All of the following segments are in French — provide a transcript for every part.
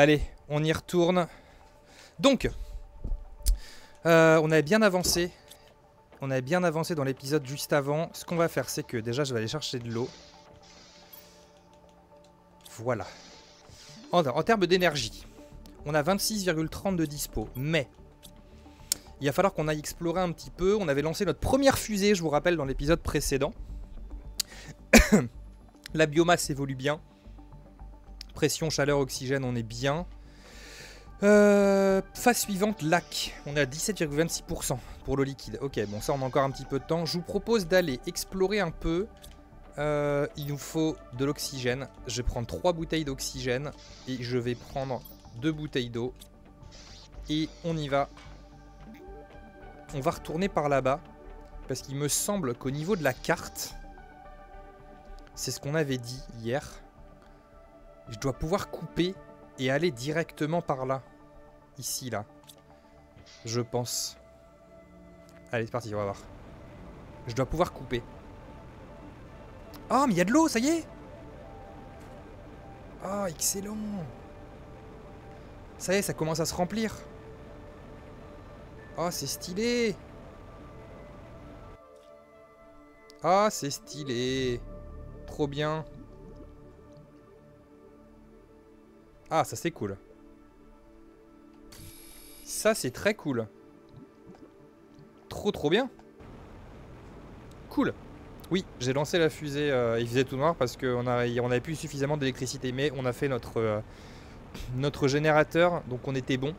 Allez, on y retourne. Donc, on a bien avancé. On a bien avancé dans l'épisode juste avant. Ce qu'on va faire, c'est que déjà, je vais aller chercher de l'eau. Voilà. En termes d'énergie, on a 26,30 de dispo. Mais, il va falloir qu'on aille explorer un petit peu. On avait lancé notre première fusée, je vous rappelle, dans l'épisode précédent. La biomasse évolue bien. Pression, chaleur, oxygène, on est bien. Phase suivante, lac. On est à 17,26% pour l'eau liquide. Ok, bon, ça, on a encore un petit peu de temps. Je vous propose d'aller explorer un peu. Il nous faut de l'oxygène. Je vais prendre 3 bouteilles d'oxygène. Et je vais prendre 2 bouteilles d'eau. Et on y va. On va retourner par là-bas. Parce qu'il me semble qu'au niveau de la carte, c'est ce qu'on avait dit hier. Je dois pouvoir couper et aller directement par là. Ici, là. Je pense. Allez, c'est parti, on va voir. Je dois pouvoir couper. Oh, mais il y a de l'eau, ça y est! Oh, excellent! Ça y est, ça commence à se remplir. Oh, c'est stylé! Ah, c'est stylé! Trop bien! Ah, ça c'est cool. Ça c'est très cool. Trop bien. Cool. Oui, j'ai lancé la fusée. Il faisait tout noir parce qu'on n'avait plus suffisamment d'électricité. Mais on a fait notre, notre générateur. Donc on était bon.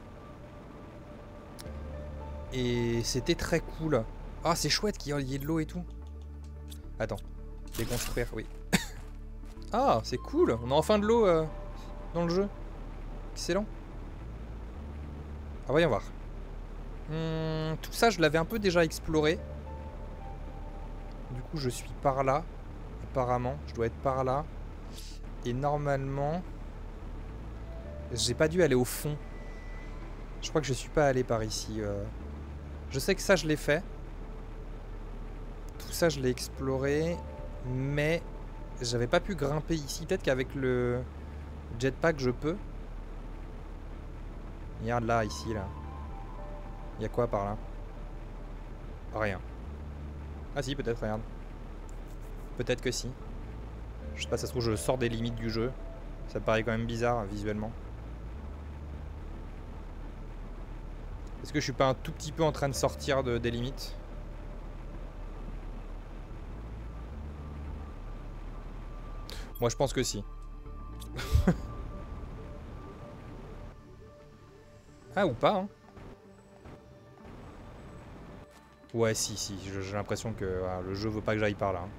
Et c'était très cool. Ah, c'est chouette qu'il y ait de l'eau et tout. Attends. Déconstruire, oui. Ah, c'est cool. On a enfin de l'eau dans le jeu. Excellent. Ah, voyons voir. Tout ça, je l'avais un peu déjà exploré. Du coup, je suis par là. Apparemment, je dois être par là. Et normalement, j'ai pas dû aller au fond. Je crois que je suis pas allé par ici. Je sais que ça, je l'ai fait. Tout ça, je l'ai exploré. Mais j'avais pas pu grimper ici. Peut-être qu'avec le jetpack, je peux. Regarde là, ici, là. Il y a quoi par là? Rien. Ah si, peut-être, regarde. Peut-être que si. Je sais pas, ça se trouve, je sors des limites du jeu. Ça paraît quand même bizarre, visuellement. Est-ce que je suis pas un tout petit peu en train de sortir des limites? Moi, je pense que si. Ah, ou pas, hein. Ouais, si, j'ai l'impression que le jeu veut pas que j'aille par là. Hein.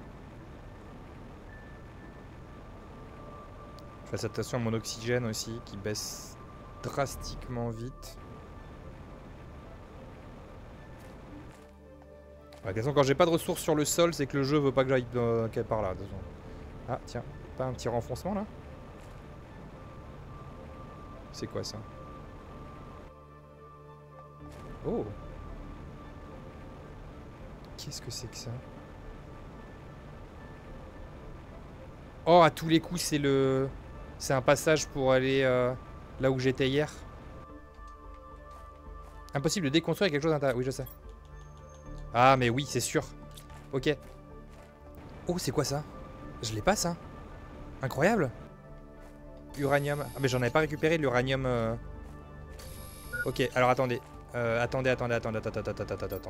Je fais attention à mon oxygène aussi, qui baisse drastiquement vite. De toute façon, quand j'ai pas de ressources sur le sol, c'est que le jeu veut pas que j'aille par là. De toute façon. Ah, tiens, pas un petit renfoncement là? C'est quoi ça? Oh! Qu'est-ce que c'est que ça? Oh, à tous les coups, c'est le. C'est un passage pour aller là où j'étais hier. Impossible de déconstruire quelque chose à l'intérieur. Oui, je sais. Ah, mais oui, c'est sûr. Ok. Oh, c'est quoi ça? Je l'ai pas, ça. Incroyable! Uranium. Ah, mais j'en avais pas récupéré de l'uranium. Ok, alors attendez. Attendez.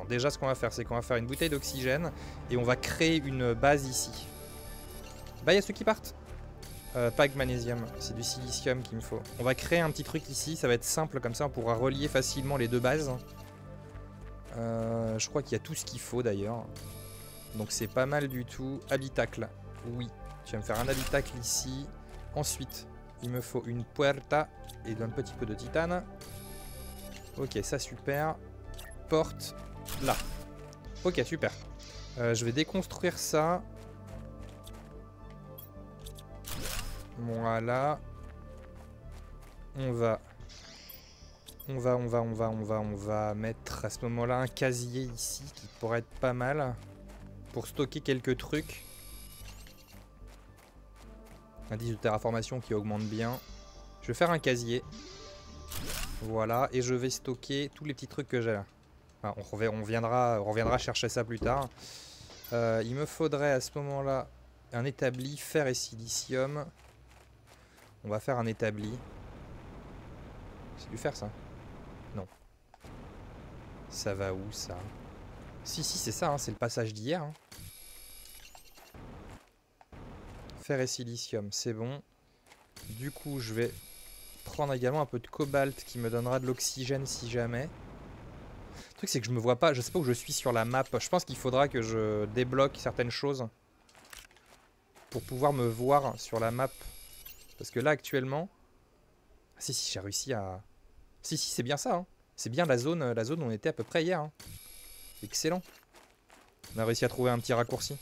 Déjà, ce qu'on va faire, c'est qu'on va faire une bouteille d'oxygène et on va créer une base ici. Bah, il y a ceux qui partent. Pas de magnésium, c'est du silicium qu'il me faut. On va créer un petit truc ici, ça va être simple comme ça, on pourra relier facilement les deux bases. Je crois qu'il y a tout ce qu'il faut d'ailleurs. Donc, c'est pas mal du tout. Habitacle, oui. Je vais me faire un habitacle ici. Ensuite, il me faut une puerta et un petit peu de titane. Ok, ça super. Porte là. Ok, super. Je vais déconstruire ça. Voilà. On va mettre à ce moment-là un casier ici qui pourrait être pas mal pour stocker quelques trucs. Indice de terraformation qui augmente bien. Je vais faire un casier. Voilà, et je vais stocker tous les petits trucs que j'ai là. Enfin, on reviendra chercher ça plus tard. Il me faudrait à ce moment-là un établi, fer et silicium. On va faire un établi. C'est du fer ça? Non. Ça va où ça? Si, si, c'est ça, hein, c'est le passage d'hier. Hein. Fer et silicium, c'est bon. Du coup, je vais prendre également un peu de cobalt qui me donnera de l'oxygène si jamais. Le truc, c'est que je me vois pas, je sais pas où je suis sur la map. Je pense qu'il faudra que je débloque certaines choses pour pouvoir me voir sur la map. Parce que là, actuellement... Ah, si, si, j'ai réussi à... Si, si, c'est bien ça. Hein. C'est bien la zone où on était à peu près hier. Hein. Excellent. On a réussi à trouver un petit raccourci.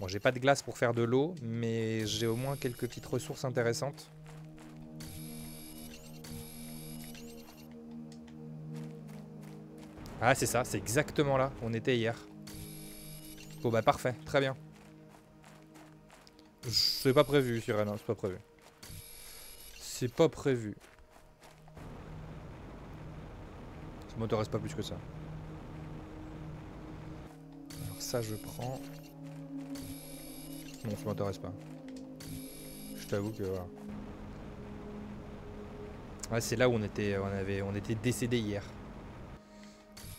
Bon, j'ai pas de glace pour faire de l'eau, mais j'ai au moins quelques petites ressources intéressantes. Ah, c'est ça, c'est exactement là où on était hier. Bon, bah parfait, très bien. C'est pas prévu, Sirène, c'est pas prévu. C'est pas prévu. Ça m'intéresse pas plus que ça. Alors ça, je prends... Non, ça m'intéresse pas. Je t'avoue que voilà. Ouais, c'est là où on était décédé hier.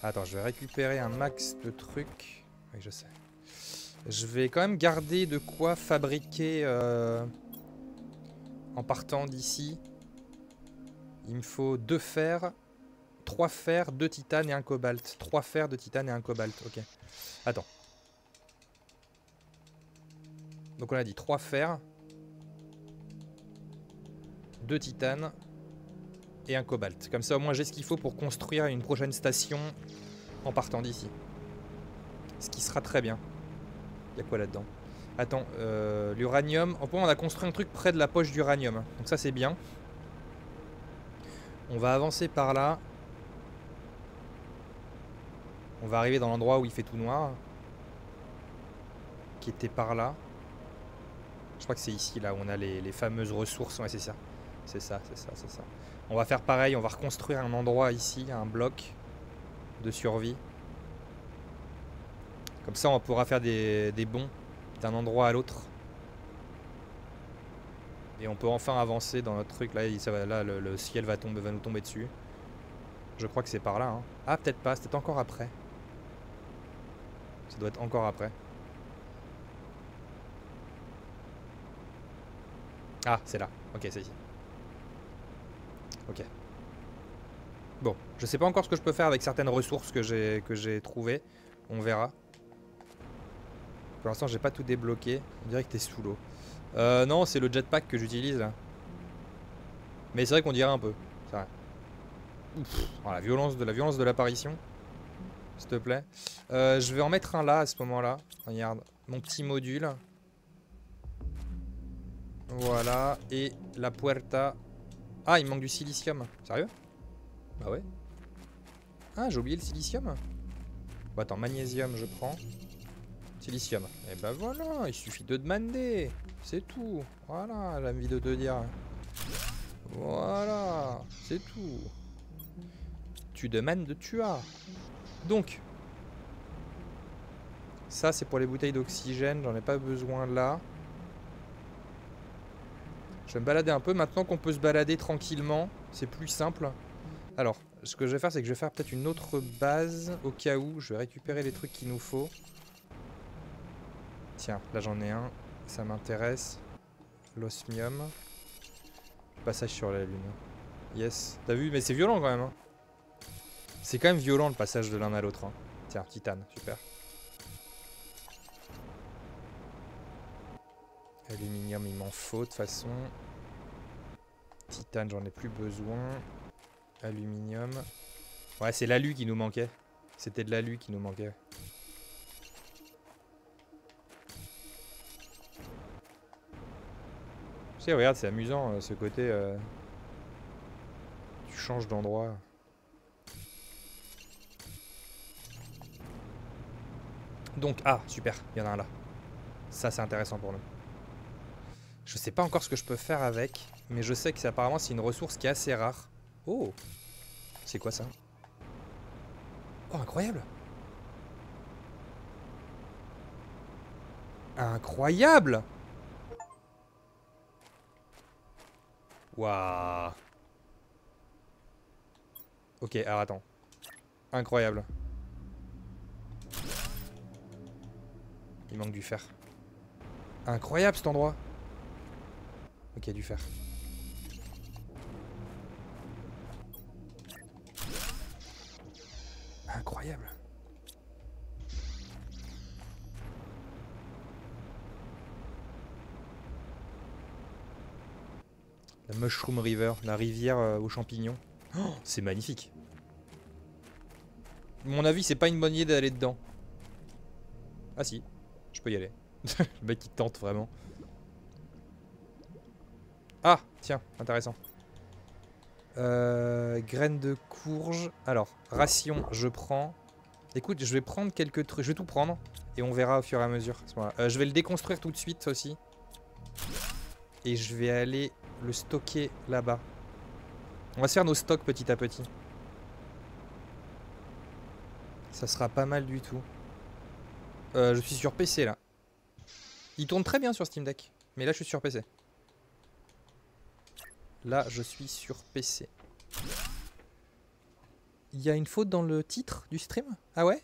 Attends, je vais récupérer un max de trucs. Oui, je sais. Je vais quand même garder de quoi fabriquer en partant d'ici. Il me faut 2 fers, 3 fers, 2 titanes et 1 cobalt. 3 fers, 2 titanes et 1 cobalt. Ok. Attends. Donc on a dit 3 fers, 2 titanes et 1 cobalt. Comme ça au moins j'ai ce qu'il faut pour construire une prochaine station en partant d'ici. Ce qui sera très bien. Y'a quoi là-dedans? Attends, l'uranium. En point on a construit un truc près de la poche d'uranium. Donc ça c'est bien. On va avancer par là. On va arriver dans l'endroit où il fait tout noir. Qui était par là. Je crois que c'est ici là où on a les fameuses ressources. Ouais, c'est ça. C'est ça, c'est ça, c'est ça. On va faire pareil, on va reconstruire un endroit ici, un bloc de survie. Comme ça on pourra faire des bonds d'un endroit à l'autre. Et on peut enfin avancer dans notre truc. Là, le ciel va nous tomber dessus. Je crois que c'est par là. Hein. Ah peut-être pas, c'était encore après. Ça doit être encore après. Ah, c'est là. Ok, c'est ici. Ok. Bon, je sais pas encore ce que je peux faire avec certaines ressources que j'ai trouvées. On verra. Pour l'instant, j'ai pas tout débloqué. On dirait que t'es sous l'eau. Non, c'est le jetpack que j'utilise là. Mais c'est vrai qu'on dirait un peu. C'est vrai. Ouf, oh, la violence de l'apparition. S'il te plaît. Je vais en mettre un là à ce moment-là. Regarde, mon petit module. Voilà, et la puerta... Ah, il manque du silicium. Sérieux? Bah ouais. Ah, j'ai oublié le silicium. Bon, attends, magnésium, je prends. Silicium. Et bah voilà, il suffit de demander. C'est tout. Voilà, j'ai envie de te dire. Voilà, c'est tout. Tu demandes, tu as. Donc. Ça, c'est pour les bouteilles d'oxygène. J'en ai pas besoin là. Je vais me balader un peu. Maintenant qu'on peut se balader tranquillement, c'est plus simple. Alors, ce que je vais faire, c'est que je vais faire peut-être une autre base au cas où. Je vais récupérer les trucs qu'il nous faut. Tiens, là j'en ai un. Ça m'intéresse. L'osmium. Passage sur la lune. Yes. T'as vu? Mais c'est violent quand même. Hein. C'est quand même violent le passage de l'un à l'autre. Hein. Tiens, titane. Super. Aluminium, il m'en faut de toute façon. Titane, j'en ai plus besoin. Aluminium. Ouais, c'est l'alu qui nous manquait. C'était de l'alu qui nous manquait. Tu sais, regarde, c'est amusant ce côté. Tu changes d'endroit. Donc, ah, super, il y en a un là. Ça, c'est intéressant pour nous. Je sais pas encore ce que je peux faire avec, mais je sais que c'est apparemment c'est une ressource qui est assez rare. Oh, c'est quoi ça? Oh, incroyable! Incroyable! Waouh! Ok, alors attends. Incroyable. Il manque du fer. Incroyable cet endroit. Ok, du fer. Incroyable. La Mushroom River, la rivière aux champignons. Oh, c'est magnifique. À mon avis, c'est pas une bonne idée d'aller dedans. Ah si, je peux y aller. Le mec il tente vraiment. Ah, tiens, intéressant. Graines de courge. Alors, ration, je prends. Écoute, je vais prendre quelques trucs. Je vais tout prendre et on verra au fur et à mesure. À ce moment-là. Je vais le déconstruire tout de suite aussi. Et je vais aller le stocker là-bas. On va se faire nos stocks petit à petit. Ça sera pas mal du tout. Je suis sur PC là. Il tourne très bien sur Steam Deck. Mais là je suis sur PC. Là je suis sur PC. Il y a une faute dans le titre du stream? Ah ouais?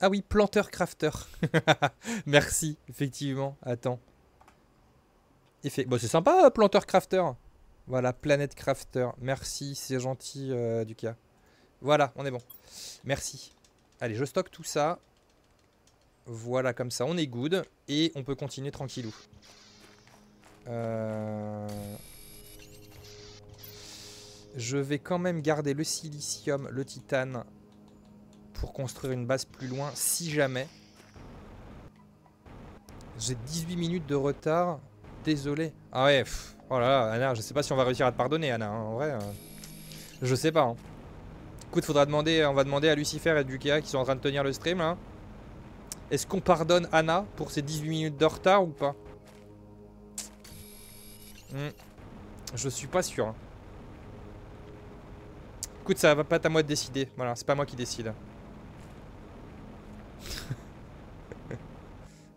Ah oui, Planète Crafter. Merci, effectivement. Attends. Bon, c'est sympa, Planète Crafter. Voilà, Planète Crafter. Merci, c'est gentil, Duka. Voilà, on est bon. Merci. Allez, je stocke tout ça. Voilà, comme ça, on est good. Et on peut continuer tranquillou. Je vais quand même garder le silicium, le titane, pour construire une base plus loin, si jamais. J'ai 18 minutes de retard. Désolé. Ah ouais, pff. Oh là là, Anna, je sais pas si on va réussir à te pardonner, Anna, hein, en vrai. Je sais pas. Hein. Écoute, faudra demander, on va demander à Lucifer et Duka qui sont en train de tenir le stream, là. Est-ce qu'on pardonne Anna pour ses 18 minutes de retard ou pas? Je suis pas sûr. Hein. Écoute, ça va pas être à moi de décider. Voilà, c'est pas moi qui décide.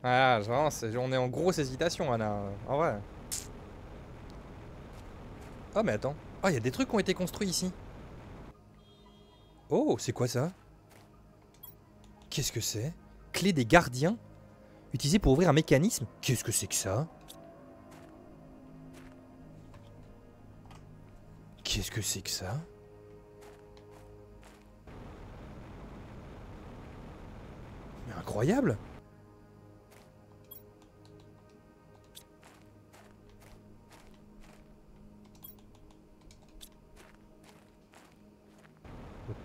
Ah, vraiment, on est en grosse hésitation, Anna, en vrai. Oh mais attends, oh il y a des trucs qui ont été construits ici. Oh c'est quoi ça? Qu'est-ce que c'est? Clé des gardiens? Utilisée pour ouvrir un mécanisme? Qu'est-ce que c'est que ça? Qu'est-ce que c'est que ça? Mais incroyable!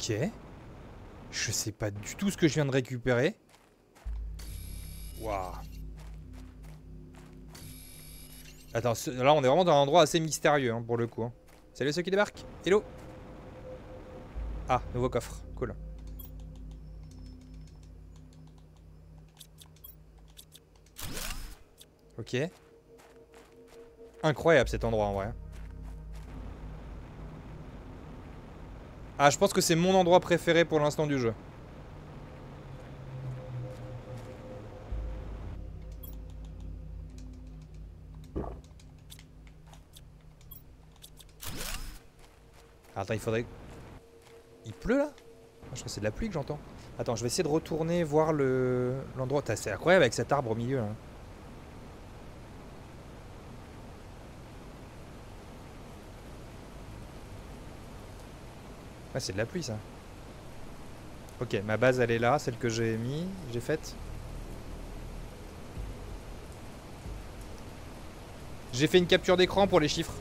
Ok, je sais pas du tout ce que je viens de récupérer. Waouh. Attends, là on est vraiment dans un endroit assez mystérieux hein, pour le coup. Hein. Salut ceux qui débarquent, hello. Ah, nouveau coffre, cool. Ok. Incroyable cet endroit en vrai. Ah, je pense que c'est mon endroit préféré pour l'instant du jeu. Attends, il faudrait... Il pleut là? Je crois que c'est de la pluie que j'entends. Attends, je vais essayer de retourner voir l'endroit. C'est incroyable avec cet arbre au milieu là. Ah, c'est de la pluie ça. Ok, ma base elle est là, celle que j'ai mis, j'ai faite. J'ai fait une capture d'écran pour les chiffres.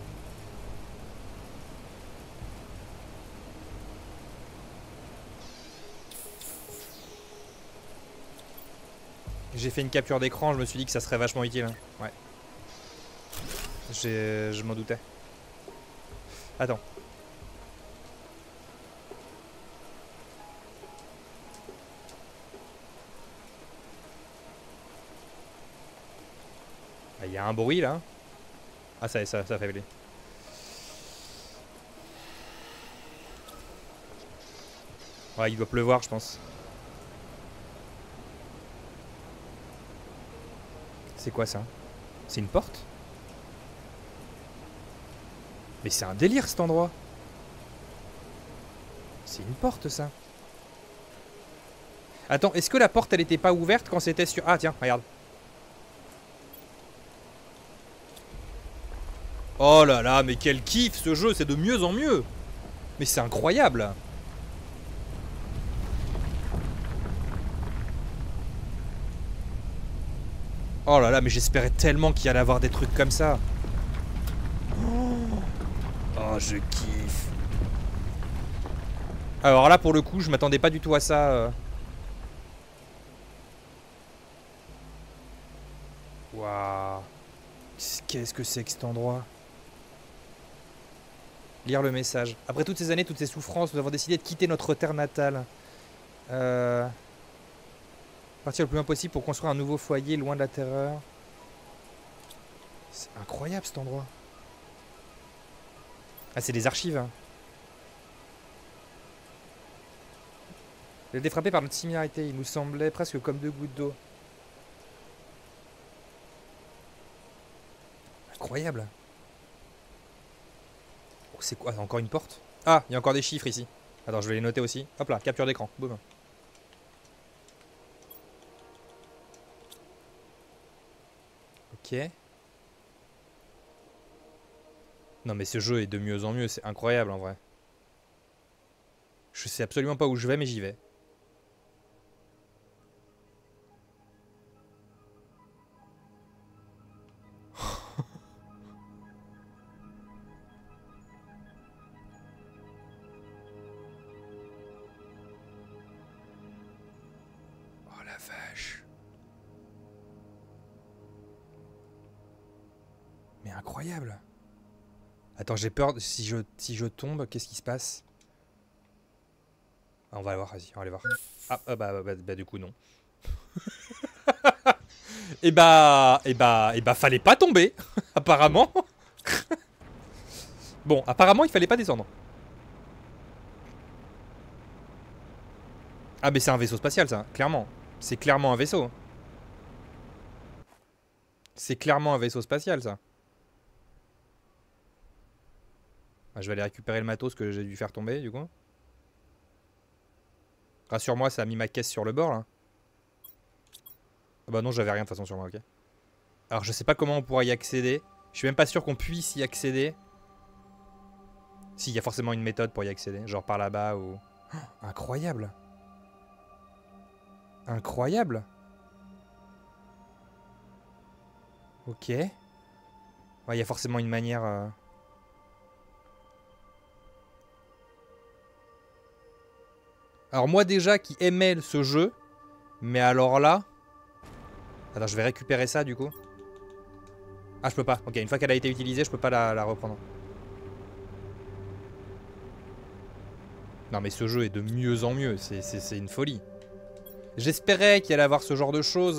J'ai fait une capture d'écran, je me suis dit que ça serait vachement utile. Hein. Ouais. Je m'en doutais. Attends. Il y a un bruit là. Ah ça, ça fait plaisir. Ouais, il doit pleuvoir je pense. C'est quoi ça? C'est une porte? Mais c'est un délire cet endroit. C'est une porte ça. Attends, est-ce que la porte elle était pas ouverte quand c'était sur... Ah tiens, regarde. Oh là là, mais quel kiff ce jeu, c'est de mieux en mieux. Mais c'est incroyable. Oh là là, mais j'espérais tellement qu'il y allait avoir des trucs comme ça. Oh, je kiffe. Alors là, pour le coup, je m'attendais pas du tout à ça. Waouh. Qu'est-ce que c'est que cet endroit? Lire le message. Après toutes ces années, toutes ces souffrances, nous avons décidé de quitter notre terre natale. Partir le plus loin possible pour construire un nouveau foyer loin de la terreur. C'est incroyable cet endroit. Ah, c'est des archives. Hein. J'ai été frappé par notre similarité. Il nous semblait presque comme deux gouttes d'eau. Incroyable. Oh, c'est quoi? Encore une porte? Ah, il y a encore des chiffres ici. Attends, je vais les noter aussi. Hop là, capture d'écran. Boum. Okay. Non mais ce jeu est de mieux en mieux, c'est incroyable en vrai. Je sais absolument pas où je vais mais j'y vais. Incroyable. Attends, j'ai peur de, si je tombe, qu'est-ce qui se passe? Ah, on va aller voir, vas-y, on va aller voir. Ah, bah du coup non. Et bah fallait pas tomber, apparemment. Bon, apparemment il fallait pas descendre. Ah mais c'est un vaisseau spatial ça, clairement. C'est clairement un vaisseau. C'est clairement un vaisseau spatial ça. Je vais aller récupérer le matos que j'ai dû faire tomber, du coup. Rassure-moi, ça a mis ma caisse sur le bord, là. Ah bah non, j'avais rien de toute façon sur moi, ok. Alors, je sais pas comment on pourra y accéder. Je suis même pas sûr qu'on puisse y accéder. Si, il y a forcément une méthode pour y accéder. Genre par là-bas ou... Oh, incroyable! Incroyable! Ok. Ouais, il y a forcément une manière... Alors moi déjà qui aimais ce jeu, mais alors là... Attends, je vais récupérer ça du coup. Ah je peux pas, ok, une fois qu'elle a été utilisée je peux pas la reprendre. Non mais ce jeu est de mieux en mieux, c'est une folie. J'espérais qu'il allait avoir ce genre de choses,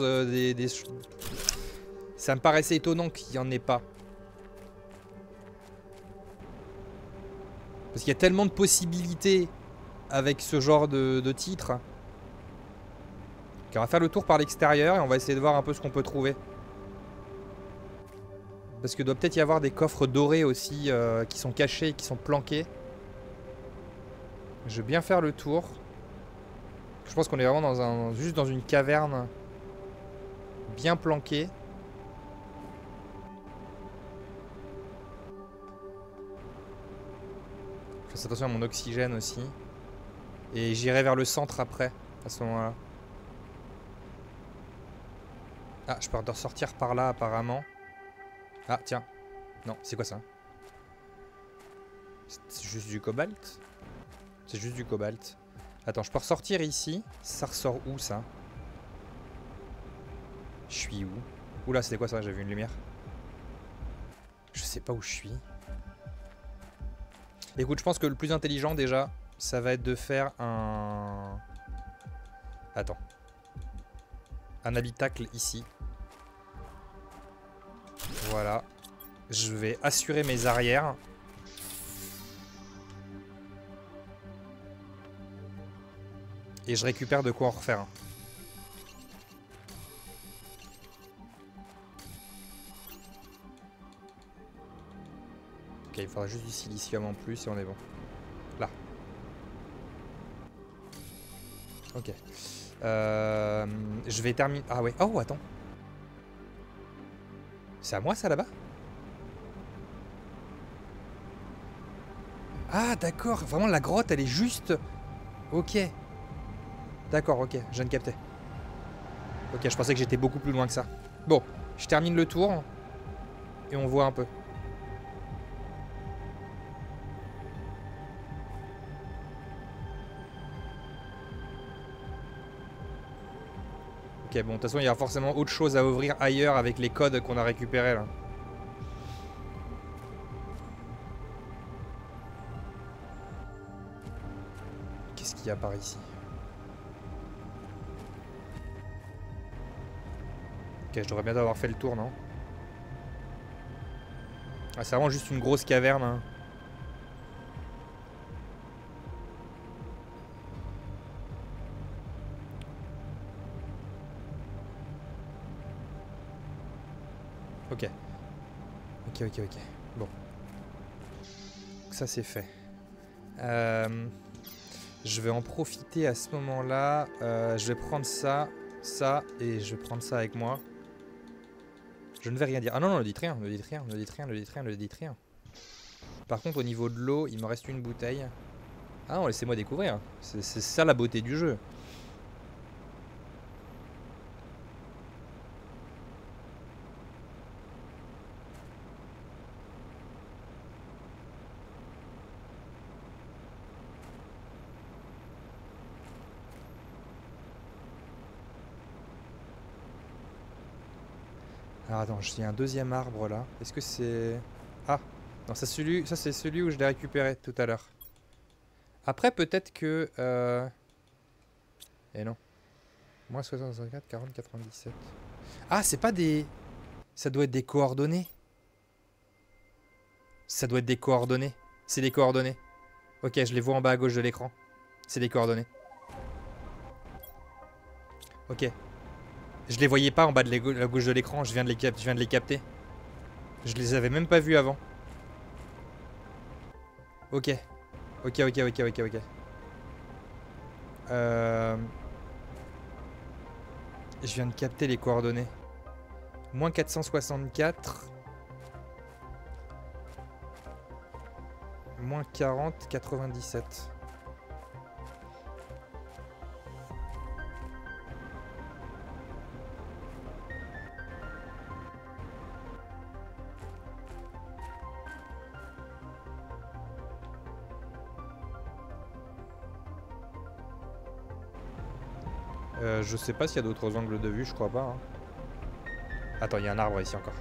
ça me paraissait étonnant qu'il n'y en ait pas. Parce qu'il y a tellement de possibilités... avec ce genre de titre. Okay, on va faire le tour par l'extérieur et on va essayer de voir un peu ce qu'on peut trouver. Parce que doit peut-être y avoir des coffres dorés aussi qui sont cachés et qui sont planqués. Je veux bien faire le tour. Je pense qu'on est vraiment dans un, juste dans une caverne bien planquée. Je fais attention à mon oxygène aussi. Et j'irai vers le centre après, à ce moment-là. Ah, je peux ressortir par là, apparemment. Ah, tiens. Non, c'est quoi ça? C'est juste du cobalt? C'est juste du cobalt. Attends, je peux ressortir ici. Ça ressort où, ça? Je suis où? Oula, c'était quoi ça? J'ai vu une lumière. Je sais pas où je suis. Écoute, je pense que le plus intelligent, déjà... ça va être de faire un... Attends. Un habitacle ici. Voilà. Je vais assurer mes arrières. Et je récupère de quoi en refaire. Ok, il faudra juste du silicium en plus et on est bon. Là. Ok. Je vais terminer... Ah ouais. Oh, attends. C'est à moi ça là-bas? Ah d'accord. Vraiment la grotte elle est juste... Ok. D'accord, ok, je viens de capter. Ok, je pensais que j'étais beaucoup plus loin que ça. Bon, je termine le tour. Et on voit un peu. Ok, bon, de toute façon, il y a forcément autre chose à ouvrir ailleurs avec les codes qu'on a récupérés là. Qu'est-ce qu'il y a par ici ? Ok, je devrais bientôt avoir fait le tour, non? Ah, c'est vraiment juste une grosse caverne. Hein. Ok. Ok, ok, ok. Bon. Ça, c'est fait. Je vais en profiter à ce moment-là. Je vais prendre ça, ça, et je vais prendre ça avec moi. Je ne vais rien dire. Ah non, non, ne dites rien, ne dites rien, ne dites rien, ne dites rien, ne dites rien. Par contre, au niveau de l'eau, il me reste une bouteille. Ah non, laissez-moi découvrir. C'est ça la beauté du jeu. Ah, attends, j'ai un deuxième arbre là. Est-ce que c'est... Ah, non, ça c'est celui où je l'ai récupéré tout à l'heure. Après, peut-être que... Eh non. Moins 64, 40, 97. Ah, c'est pas des... Ça doit être des coordonnées. Ça doit être des coordonnées. C'est des coordonnées. Ok, je les vois en bas à gauche de l'écran. C'est des coordonnées. Ok. Je les voyais pas en bas de la gauche de l'écran, je viens de les capter. Je les avais même pas vus avant. Ok. Ok, ok, ok, ok, ok. Je viens de capter les coordonnées. Moins 464. Moins 40, 97. Je sais pas s'il y a d'autres angles de vue, je crois pas. Hein. Attends, il y a un arbre ici encore.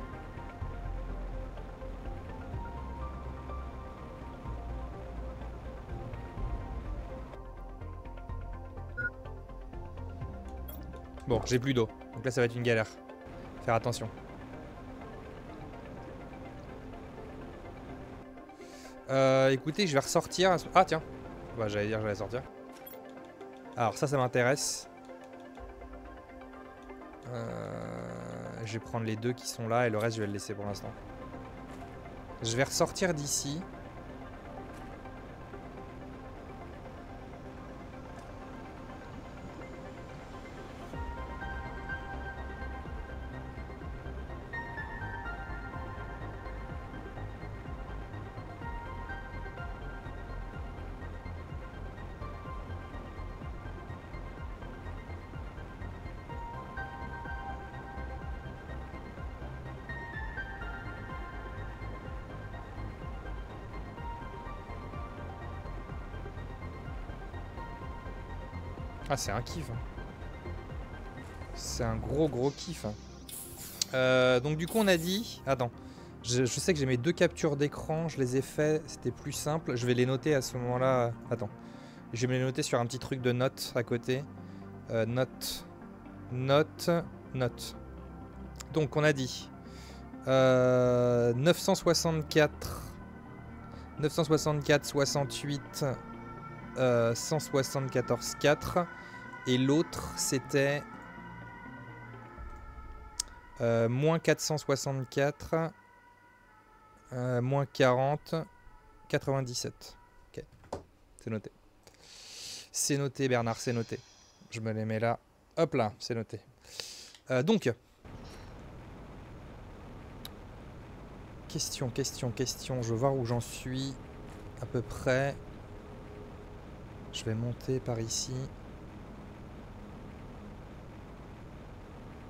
Bon, j'ai plus d'eau. Donc là, ça va être une galère. Faire attention. Écoutez, je vais ressortir. Ah, tiens. Bah, j'allais dire, j'allais sortir. Alors, ça m'intéresse. Je vais prendre les deux qui sont là et le reste je vais le laisser pour l'instant. Je vais ressortir d'ici. Ah, c'est un kiff. C'est un gros kiff. Donc du coup on a dit... Attends, je sais que j'ai mes deux captures d'écran, je les ai fait, c'était plus simple. Je vais les noter à ce moment-là. Attends, je vais me les noter sur un petit truc de notes à côté. Notes. Donc on a dit... 964, 68, 174, 4. Et l'autre, c'était moins 464, moins 40, 97. Ok, c'est noté. C'est noté, Bernard, c'est noté. Je me les mets là. Hop là, c'est noté. Donc... Question. Je vais voir où j'en suis à peu près. Je vais monter par ici.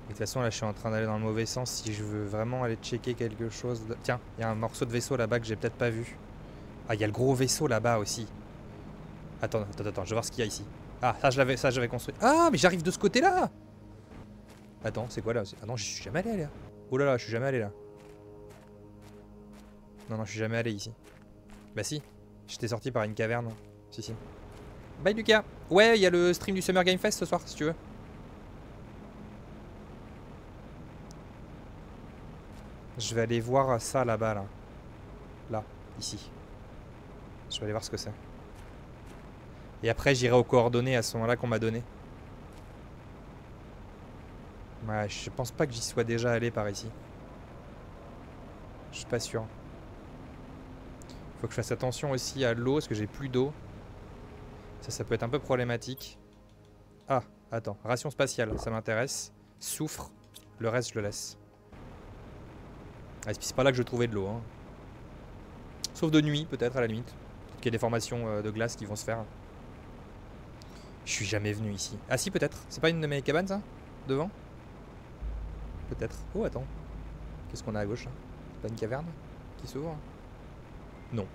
De toute façon, là, je suis en train d'aller dans le mauvais sens. Si je veux vraiment aller checker quelque chose... De... Tiens, il y a un morceau de vaisseau là-bas que j'ai peut-être pas vu. Ah, il y a le gros vaisseau là-bas aussi. Attends. Je vais voir ce qu'il y a ici. Ah, ça, j'avais construit. Ah, mais j'arrive de ce côté-là. Attends, c'est quoi là? Ah non, je suis jamais allé là. Oh là là, je suis jamais allé là. Non, je suis jamais allé ici. Bah si, j'étais sorti par une caverne. Si. Bye Lucas. Ouais, il y a le stream du Summer Game Fest ce soir, si tu veux. Je vais aller voir ça là-bas, là. Là, ici. Je vais aller voir ce que c'est. Et après, j'irai aux coordonnées à ce moment-là qu'on m'a donné. Ouais, je pense pas que j'y sois déjà allé par ici. Je suis pas sûr. Faut que je fasse attention aussi à l'eau, parce que j'ai plus d'eau. Ça peut être un peu problématique. Ah, attends. Ration spatiale, ça m'intéresse. Soufre. Le reste, je le laisse. Ah, c'est pas là que je trouvais de l'eau. Hein. Sauf de nuit, peut-être, à la limite. Peut-être qu'il y a des formations de glace qui vont se faire. Je suis jamais venu ici. Ah si, peut-être. C'est pas une de mes cabanes, ça? Devant? Peut-être. Oh, attends. Qu'est-ce qu'on a à gauche? C'est pas une caverne qui s'ouvre? Non.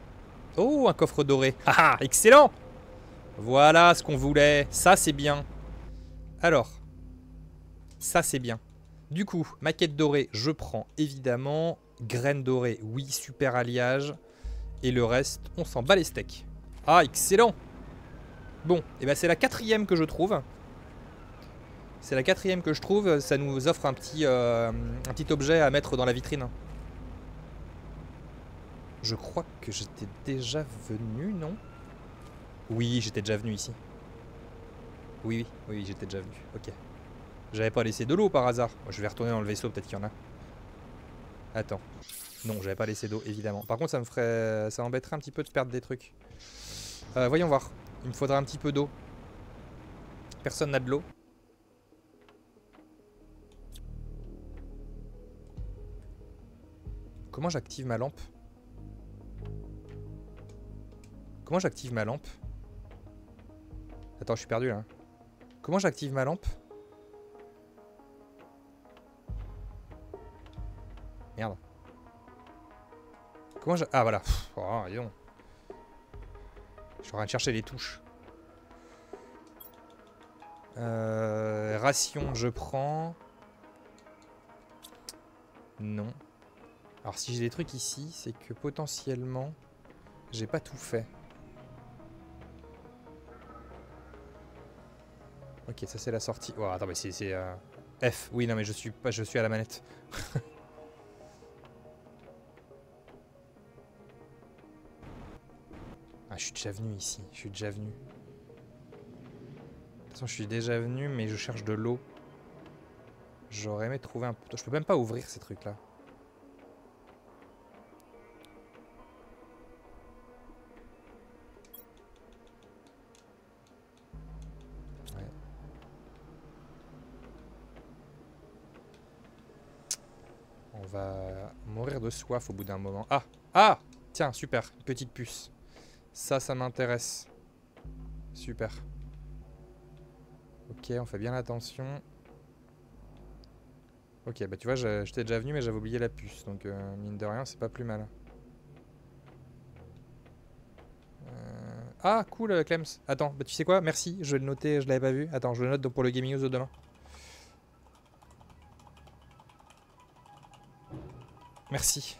Oh, un coffre doré. Ah, excellent. Voilà ce qu'on voulait. Ça, c'est bien. Alors. Ça, c'est bien. Du coup, maquette dorée, je prends évidemment. Graines dorées, oui, super alliage. Et le reste, on s'en bat les steaks. Ah, excellent. Bon, et ben c'est la quatrième que je trouve. C'est la quatrième que je trouve. Ça nous offre un petit objet à mettre dans la vitrine. Je crois que j'étais déjà venu, non? Oui, j'étais déjà venu ici. Oui, j'étais déjà venu. Ok. J'avais pas laissé de l'eau par hasard. Je vais retourner dans le vaisseau, peut-être qu'il y en a. Attends. Non, j'avais pas laissé d'eau, évidemment. Par contre, ça m'embêterait un petit peu de perdre des trucs. Voyons voir. Il me faudra un petit peu d'eau. Personne n'a de l'eau. Comment j'active ma lampe? Comment j'active ma lampe? Attends, je suis perdu là. Comment j'active ma lampe? Merde. Comment j'active... Ah voilà. Oh, dis donc. Je suis en train de chercher les touches. Ration, je prends. Non. Alors si j'ai des trucs ici, c'est que potentiellement, j'ai pas tout fait. Ok, ça c'est la sortie. Oh, attends, mais c'est F. Oui, non, mais je suis à la manette. Ah, je suis déjà venu ici. Je suis déjà venu. De toute façon, je suis déjà venu, mais je cherche de l'eau. J'aurais aimé trouver un. Je peux même pas ouvrir ces trucs-là. De soif au bout d'un moment. Ah, tiens, super, une petite puce. Ça m'intéresse. Super. Ok, on fait bien attention. Ok, bah tu vois, j'étais déjà venu, mais j'avais oublié la puce. Donc, mine de rien, c'est pas plus mal. Ah, cool, Clems. Attends, bah tu sais quoi? Merci, je vais le noter, je l'avais pas vu. Attends, je le note donc, pour le Gaming News de demain. Merci.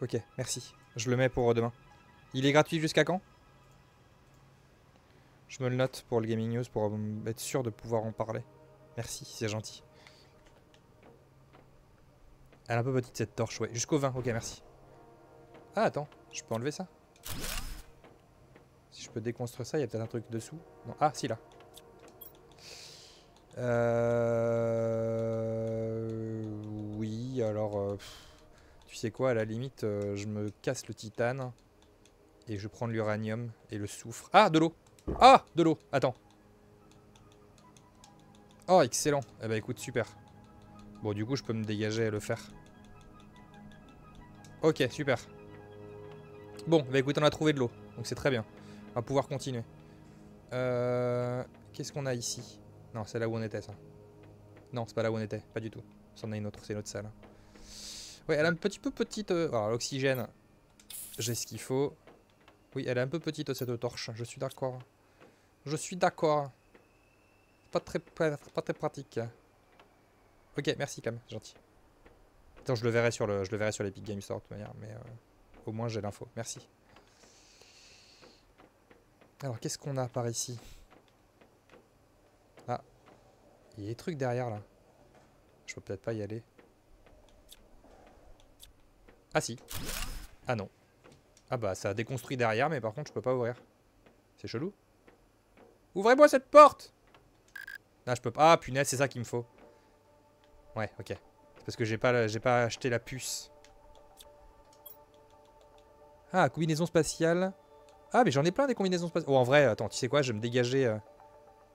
Ok, merci. Je le mets pour demain. Il est gratuit jusqu'à quand? Je me le note pour le Gaming News pour être sûr de pouvoir en parler. Merci, c'est gentil. Elle est un peu petite cette torche, ouais. Jusqu'au 20, ok, merci. Ah, attends, je peux enlever ça? Si je peux déconstruire ça, il y a peut-être un truc dessous. Non, ah, si, là. Oui, alors... tu sais quoi, à la limite, je me casse le titane. Et je prends l'uranium et le soufre. Ah, de l'eau! Ah, de l'eau! Attends. Oh, excellent. Eh ben, écoute, super. Bon, du coup, je peux me dégager et le faire. Ok, super. Bon, bah écoute, on a trouvé de l'eau. Donc c'est très bien. On va pouvoir continuer. Qu'est-ce qu'on a ici? Non, c'est là où on était, ça. Non, c'est pas là où on était. Pas du tout. C'en a une autre. C'est une autre salle. Ouais, elle est un petit peu petite... Alors, l'oxygène, j'ai ce qu'il faut. Oui, elle est un peu petite, cette torche. Je suis d'accord. Je suis d'accord. Pas très pratique. Ok, merci quand même, gentil. Attends, je le verrai sur l'Epic Games Store de toute manière, mais au moins j'ai l'info. Merci. Alors, qu'est-ce qu'on a par ici? Ah, il y a des trucs derrière là. Je peux peut-être pas y aller. Ah si. Ah non. Ah bah ça a déconstruit derrière, mais par contre je peux pas ouvrir. C'est chelou. Ouvrez-moi cette porte! Ah, je peux pas. Ah punaise, c'est ça qu'il me faut. Ouais, ok. C'est parce que j'ai pas acheté la puce. Ah, combinaison spatiale. Ah, mais j'en ai plein des combinaisons spatiales. Oh, en vrai, attends, tu sais quoi, je vais me dégager.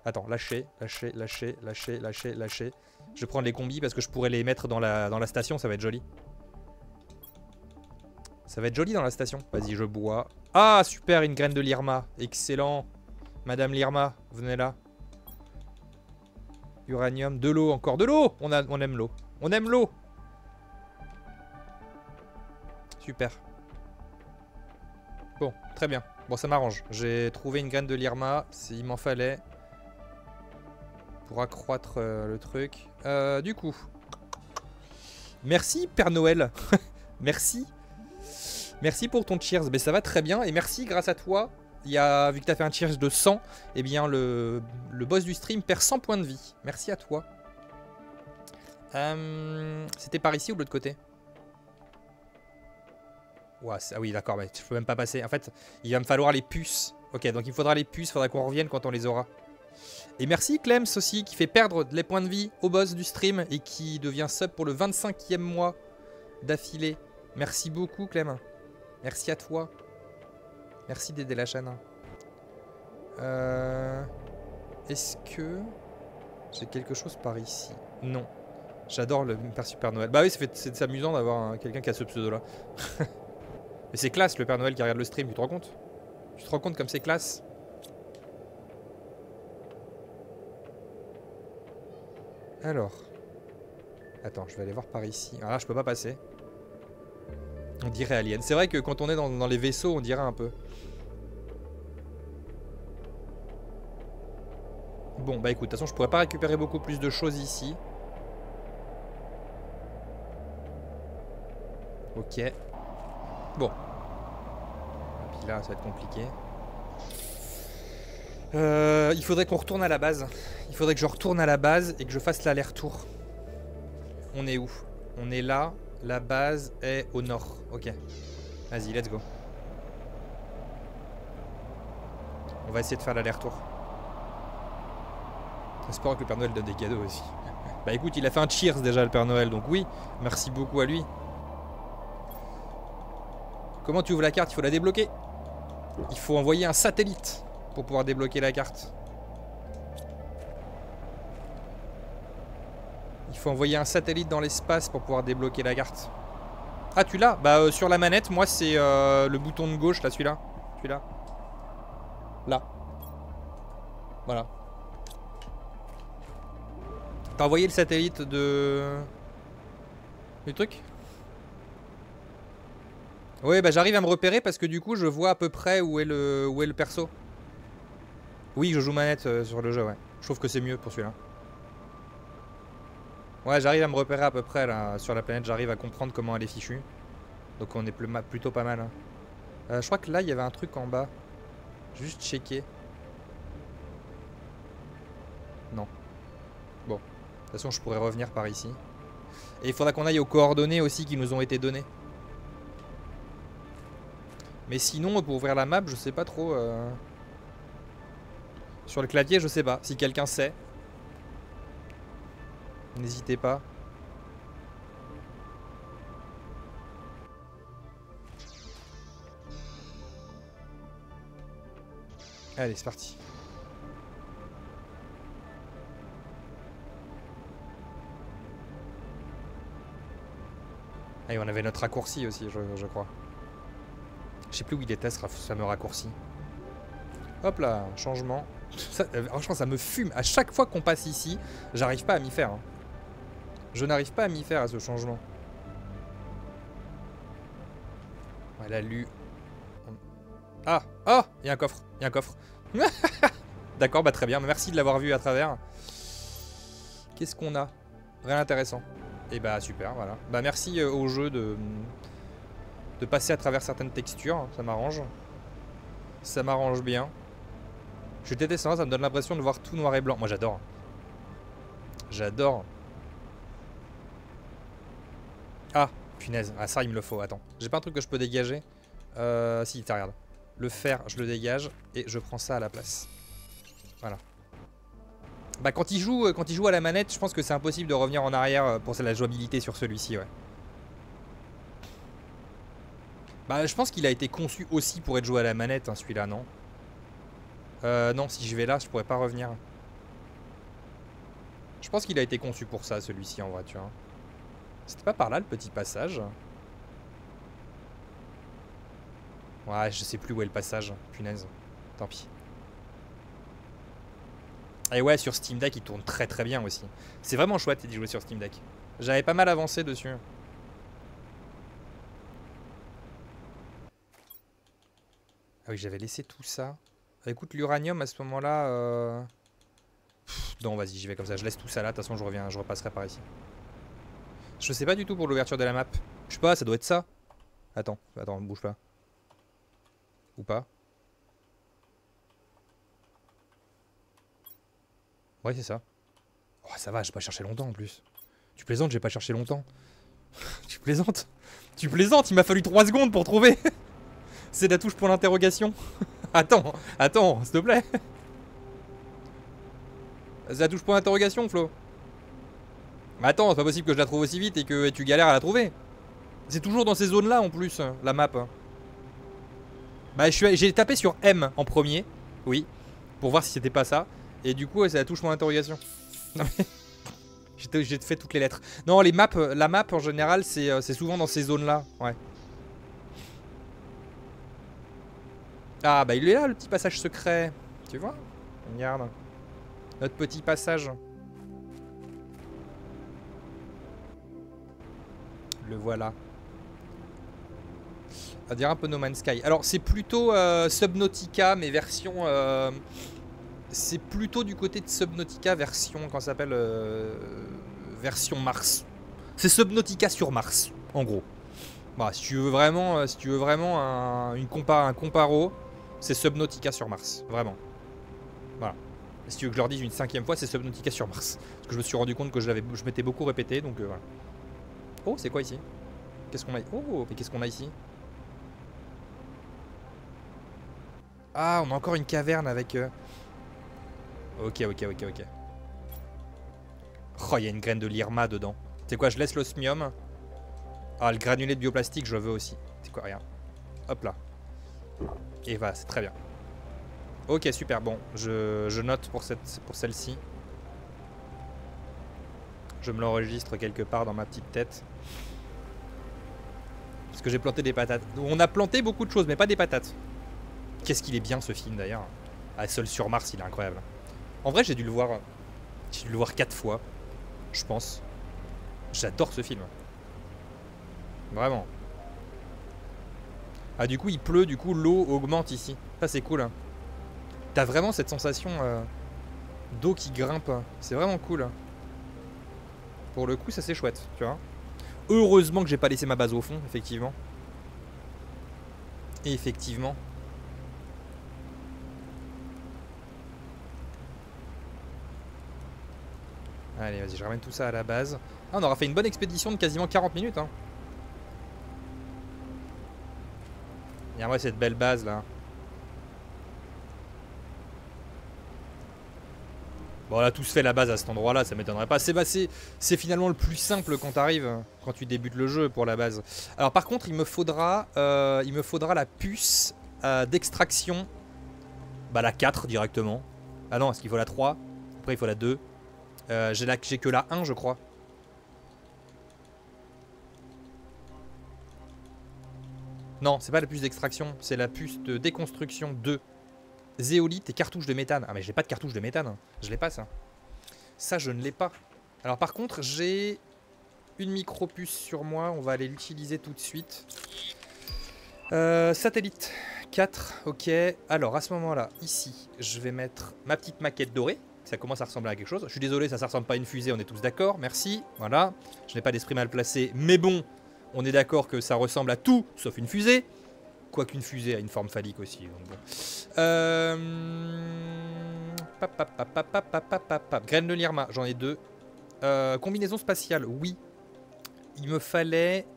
Attends, lâcher. Je vais prendre les combis parce que je pourrais les mettre dans la station, ça va être joli. Ça va être joli dans la station. Vas-y, je bois. Ah, super, une graine de l'Irma. Excellent. Madame l'Irma, venez là. Uranium, de l'eau, encore de l'eau. On aime l'eau. On aime l'eau. Super. Bon, très bien. Bon, ça m'arrange. J'ai trouvé une graine de l'Irma, s'il m'en fallait. Pour accroître le truc. Du coup. Merci, Père Noël. Merci. Merci pour ton cheers. Mais ça va très bien. Et merci, grâce à toi. Il y a, vu que tu as fait un cheers de 100, eh bien le boss du stream perd 100 points de vie. Merci à toi. C'était par ici ou de l'autre côté? Ouah, ah oui, d'accord, mais je peux même pas passer. En fait, il va me falloir les puces. Ok, donc il faudra les puces, faudra qu'on revienne quand on les aura. Et merci Clems aussi, qui fait perdre les points de vie au boss du stream et qui devient sub pour le 25e mois d'affilée. Merci beaucoup Clem. Merci à toi. Merci d'aider la chaîne. Est-ce que j'ai quelque chose par ici? Non. J'adore le Père Super Noël. Bah oui, c'est amusant d'avoir quelqu'un qui a ce pseudo-là. Mais c'est classe le Père Noël qui regarde le stream, tu te rends compte? Tu te rends compte comme c'est classe? Alors. Attends, je vais aller voir par ici. Ah là, je peux pas passer. On dirait Alien. C'est vrai que quand on est dans les vaisseaux, on dirait un peu. Bon, bah écoute, de toute façon, je pourrais pas récupérer beaucoup plus de choses ici. Ok. Bon. Et puis là, ça va être compliqué. Il faudrait qu'on retourne à la base. Il faudrait que je retourne à la base et que je fasse l'aller-retour. On est où? On est là. La base est au nord. Ok. Vas-y, let's go. On va essayer de faire l'aller-retour. J'espère que le Père Noël donne des cadeaux aussi. Bah écoute, il a fait un cheers déjà, le Père Noël. Donc oui, merci beaucoup à lui. Comment tu ouvres la carte? Il faut la débloquer. Il faut envoyer un satellite pour pouvoir débloquer la carte. Il faut envoyer un satellite dans l'espace pour pouvoir débloquer la carte. Ah, tu l'as? Bah, sur la manette, moi, c'est le bouton de gauche, là, celui-là. Celui-là. Là. Voilà. T'as envoyé le satellite de... du truc? Ouais, bah, j'arrive à me repérer parce que, du coup, je vois à peu près où est le perso. Oui, je joue manette sur le jeu, ouais. Je trouve que c'est mieux pour celui-là. Ouais, j'arrive à me repérer à peu près là sur la planète, j'arrive à comprendre comment elle est fichue. Donc on est plutôt pas mal. Je crois que là il y avait un truc en bas. Juste checker. Non. Bon, toute façon je pourrais revenir par ici. Et il faudra qu'on aille aux coordonnées aussi qui nous ont été données. Mais sinon pour ouvrir la map je sais pas trop. Sur le clavier je sais pas. Si quelqu'un sait, n'hésitez pas. Allez, c'est parti. Et on avait notre raccourci aussi, je crois. Je sais plus où il était, ce fameux raccourci. Hop là, changement. Ça, franchement, ça me fume. À chaque fois qu'on passe ici, j'arrive pas à m'y faire. Hein. Je n'arrive pas à m'y faire à ce changement. Voilà, lui. Ah, oh, il y a un coffre, il y a un coffre. D'accord, bah très bien, merci de l'avoir vu à travers. Qu'est-ce qu'on a? Rien d'intéressant. Et bah super, voilà. Bah merci au jeu de passer à travers certaines textures, ça m'arrange. Ça m'arrange bien. Je déteste ça, ça me donne l'impression de voir tout noir et blanc. Moi j'adore. J'adore. Ah, punaise, ah ça il me le faut, attends. J'ai pas un truc que je peux dégager? Si, t'as regarde. Le fer, je le dégage et je prends ça à la place. Voilà. Bah quand il joue à la manette, je pense que c'est impossible de revenir en arrière pour la jouabilité sur celui-ci, ouais. Bah je pense qu'il a été conçu aussi pour être joué à la manette, hein, celui-là, non? Non, si je vais là, je pourrais pas revenir. Je pense qu'il a été conçu pour ça, celui-ci, en vrai, tu vois. C'était pas par là, le petit passage? Ouais, je sais plus où est le passage, punaise. Tant pis. Et ouais, sur Steam Deck, il tourne très très bien aussi. C'est vraiment chouette d'y jouer sur Steam Deck. J'avais pas mal avancé dessus. Ah oui, j'avais laissé tout ça. Ah, écoute, l'uranium à ce moment-là... Non, vas-y, j'y vais comme ça. Je laisse tout ça là. De toute façon, je reviens, je repasserai par ici. Je sais pas du tout pour l'ouverture de la map. Je sais pas, ça doit être ça. Attends, attends, bouge pas. Ou pas? Ouais, c'est ça. Oh, ça va, j'ai pas cherché longtemps en plus. Tu plaisantes, j'ai pas cherché longtemps. Tu plaisantes? Tu plaisantes, il m'a fallu 3 secondes pour trouver. C'est la touche pour l'interrogation. Attends, attends, s'il te plaît. C'est la touche pour l'interrogation, Flo. Mais attends, c'est pas possible que je la trouve aussi vite et que tu galères à la trouver. C'est toujours dans ces zones-là en plus, la map. Bah j'ai tapé sur M en premier, oui, pour voir si c'était pas ça. Et du coup, c'est la touche pour l'interrogation. J'ai fait toutes les lettres. Non, les maps, la map en général, c'est souvent dans ces zones-là, ouais. Ah bah il est là le petit passage secret, tu vois? Regarde, notre petit passage. Le voilà. À dire un peu No Man's Sky. Alors c'est plutôt Subnautica, mais version... c'est plutôt du côté de Subnautica version... Quand ça s'appelle version Mars. C'est Subnautica sur Mars, en gros. Bah, si tu veux vraiment, si tu veux vraiment un comparo, c'est Subnautica sur Mars. Vraiment. Voilà. Et si tu veux que je leur dise une 5e fois, c'est Subnautica sur Mars. Parce que je me suis rendu compte que je m'étais beaucoup répété, donc voilà. Oh, c'est quoi ici? Qu'est-ce qu'on a? Oh, mais qu'est-ce qu'on a ici? Ah, on a encore une caverne avec... Ok, ok, ok, ok. Oh, il y a une graine de l'Irma dedans. Tu sais quoi, je laisse l'osmium. Ah, le granulé de bioplastique, je veux aussi. Tu sais quoi, regarde. Hop là. Et voilà, c'est très bien. Ok, super, bon. Je note pour celle-ci. Je me l'enregistre quelque part dans ma petite tête. Parce que j'ai planté des patates. On a planté beaucoup de choses, mais pas des patates. Qu'est-ce qu'il est bien ce film d'ailleurs. Ah, Seul sur Mars, il est incroyable. En vrai, j'ai dû le voir. J'ai dû le voir 4 fois, je pense. J'adore ce film. Vraiment. Ah, du coup, il pleut, du coup, l'eau augmente ici. Ça, c'est cool. T'as vraiment cette sensation d'eau qui grimpe. C'est vraiment cool. Pour le coup, ça, c'est chouette, tu vois. Heureusement que j'ai pas laissé ma base au fond, effectivement. Et effectivement. Allez, vas-y, je ramène tout ça à la base. Ah, on aura fait une bonne expédition de quasiment 40 minutes. Hein. Regarde-moi cette belle base là. Bon, on a tous fait la base à cet endroit là, ça m'étonnerait pas. C'est bah, finalement le plus simple quand t'arrives, quand tu débutes le jeu pour la base. Alors par contre il me faudra la puce d'extraction. Bah la 4 directement. Ah non, est-ce qu'il faut la 3? Après il faut la 2. J'ai que la 1 je crois. Non, c'est pas la puce d'extraction, c'est la puce de déconstruction 2. Zéolite et cartouche de méthane. Ah mais j'ai pas de cartouche de méthane. Je l'ai pas ça. Ça je ne l'ai pas. Alors par contre j'ai une micro-puce sur moi. On va aller l'utiliser tout de suite. Satellite 4. Ok. Alors à ce moment là ici je vais mettre ma petite maquette dorée. Ça commence à ressembler à quelque chose. Je suis désolé ça ressemble pas à une fusée. On est tous d'accord. Merci. Voilà. Je n'ai pas d'esprit mal placé. Mais bon on est d'accord que ça ressemble à tout sauf une fusée. Quoique une fusée a une forme phallique aussi. Donc bon. Graines de l'Irma, j'en ai deux. Combinaison spatiale, oui. Il me fallait...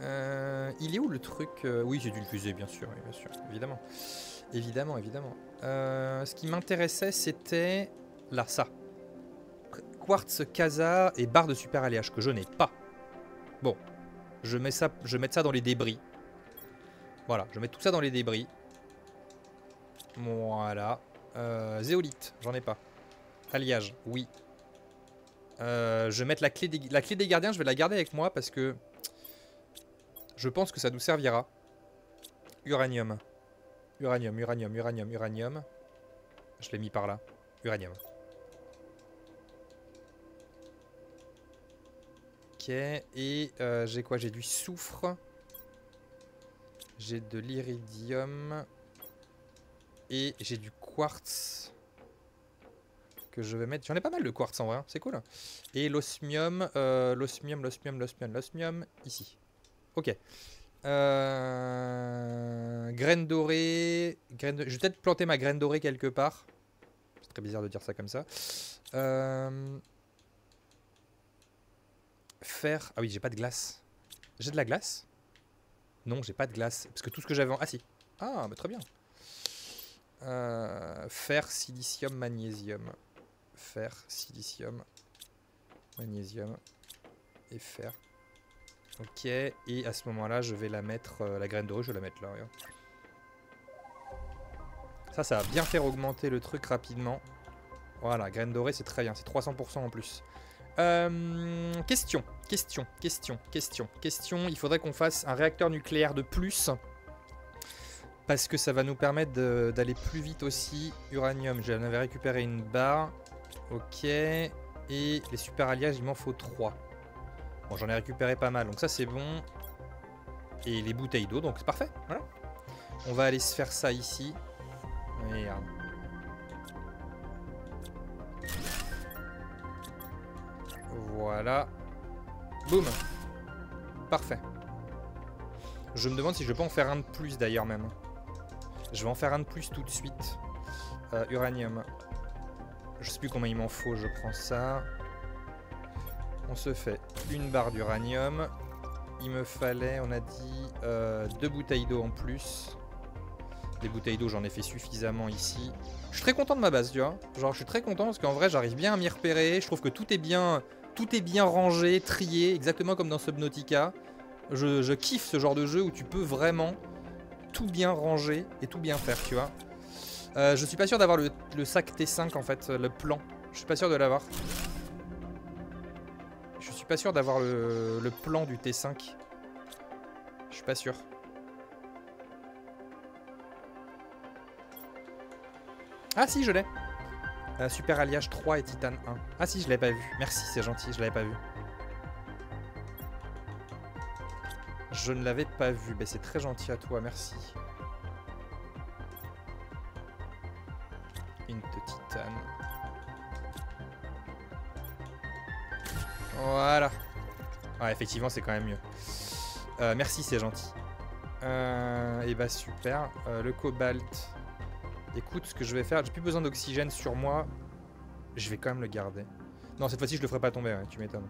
Il est où le truc? Oui, j'ai dû le fusée, bien sûr, évidemment. Évidemment, évidemment. Ce qui m'intéressait, c'était... Là, ça. Quartz, Casa et barre de super alliage, que je n'ai pas. Bon, je vais mettre ça dans les débris. Voilà, je mets tout ça dans les débris. Voilà. Zéolite, j'en ai pas. Alliage, oui. Je vais mettre la clé des gardiens, je vais la garder avec moi parce que je pense que ça nous servira. Uranium. Uranium, uranium, uranium, uranium. Je l'ai mis par là. Uranium. Ok, et j'ai quoi? J'ai du soufre. J'ai de l'iridium et j'ai du quartz que je vais mettre. J'en ai pas mal de quartz en vrai, hein. C'est cool. Et l'osmium, l'osmium ici. Ok. Graine dorée. Je vais peut-être planter ma graine dorée quelque part. C'est très bizarre de dire ça comme ça. Fer. Ah oui, j'ai pas de glace. J'ai de la glace? Non, j'ai pas de glace. Parce que tout ce que j'avais en... Ah si. Ah, bah très bien. Fer, silicium, magnésium. Fer, silicium, magnésium et fer. Ok. Et à ce moment-là, je vais la mettre... la graine dorée, je vais la mettre là. Regarde. Ça, ça va bien faire augmenter le truc rapidement. Voilà, graine dorée, c'est très bien. C'est 300% en plus. Question. Il faudrait qu'on fasse un réacteur nucléaire de plus. Parce que ça va nous permettre d'aller plus vite aussi. Uranium, j'en avais récupéré une barre. Ok. Et les super alliages, il m'en faut 3. Bon, j'en ai récupéré pas mal. Donc ça, c'est bon. Et les bouteilles d'eau, donc c'est parfait. Voilà. On va aller se faire ça ici. Merde. Voilà. Boum. Parfait. Je me demande si je peux en faire un de plus d'ailleurs même. Je vais en faire un de plus tout de suite. Uranium. Je sais plus combien il m'en faut, je prends ça. On se fait une barre d'uranium. Il me fallait, on a dit, 2 bouteilles d'eau en plus. Des bouteilles d'eau, j'en ai fait suffisamment ici. Je suis très content de ma base, tu vois. Genre, je suis très content parce qu'en vrai, j'arrive bien à m'y repérer. Je trouve que tout est bien... Tout est bien rangé, trié, exactement comme dans Subnautica. Je kiffe ce genre de jeu où tu peux vraiment tout bien ranger et tout bien faire, tu vois. Je suis pas sûr d'avoir le sac T5 en fait, le plan. Je suis pas sûr de l'avoir. Je suis pas sûr d'avoir le plan du T5. Je suis pas sûr. Ah si, je l'ai. Super alliage 3 et titane 1. Ah si, je l'avais pas vu. Merci, c'est gentil, je l'avais pas vu. Je ne l'avais pas vu. Ben, c'est très gentil à toi, merci. Une de titane. Voilà. Ouais, effectivement, c'est quand même mieux. Merci, c'est gentil. Et bah ben, super. Le cobalt... Écoute, ce que je vais faire, j'ai plus besoin d'oxygène sur moi. Je vais quand même le garder. Non, cette fois-ci, je le ferai pas tomber, ouais, tu m'étonnes.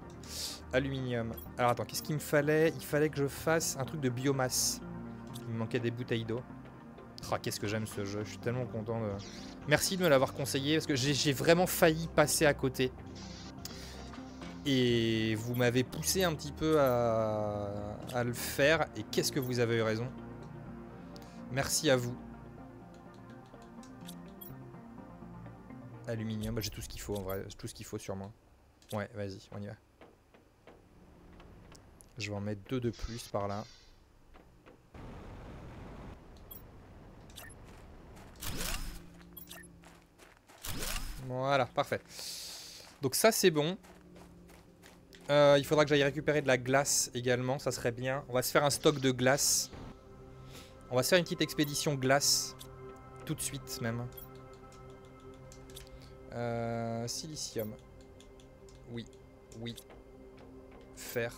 Aluminium. Alors, attends, qu'est-ce qu'il me fallait? Il fallait que je fasse un truc de biomasse. Il me manquait des bouteilles d'eau. Oh, qu'est-ce que j'aime ce jeu, je suis tellement content de... Merci de me l'avoir conseillé, parce que j'ai vraiment failli passer à côté. Et vous m'avez poussé un petit peu à le faire, et qu'est-ce que vous avez eu raison. Merci à vous. Aluminium, bah, j'ai tout ce qu'il faut en vrai, tout ce qu'il faut sur moi. Ouais, vas-y, on y va. Je vais en mettre deux de plus par là. Voilà, parfait. Donc ça c'est bon. Il faudra que j'aille récupérer de la glace également, ça serait bien. On va se faire un stock de glace. On va se faire une petite expédition glace. Tout de suite même. Silicium. Oui, oui. Fer.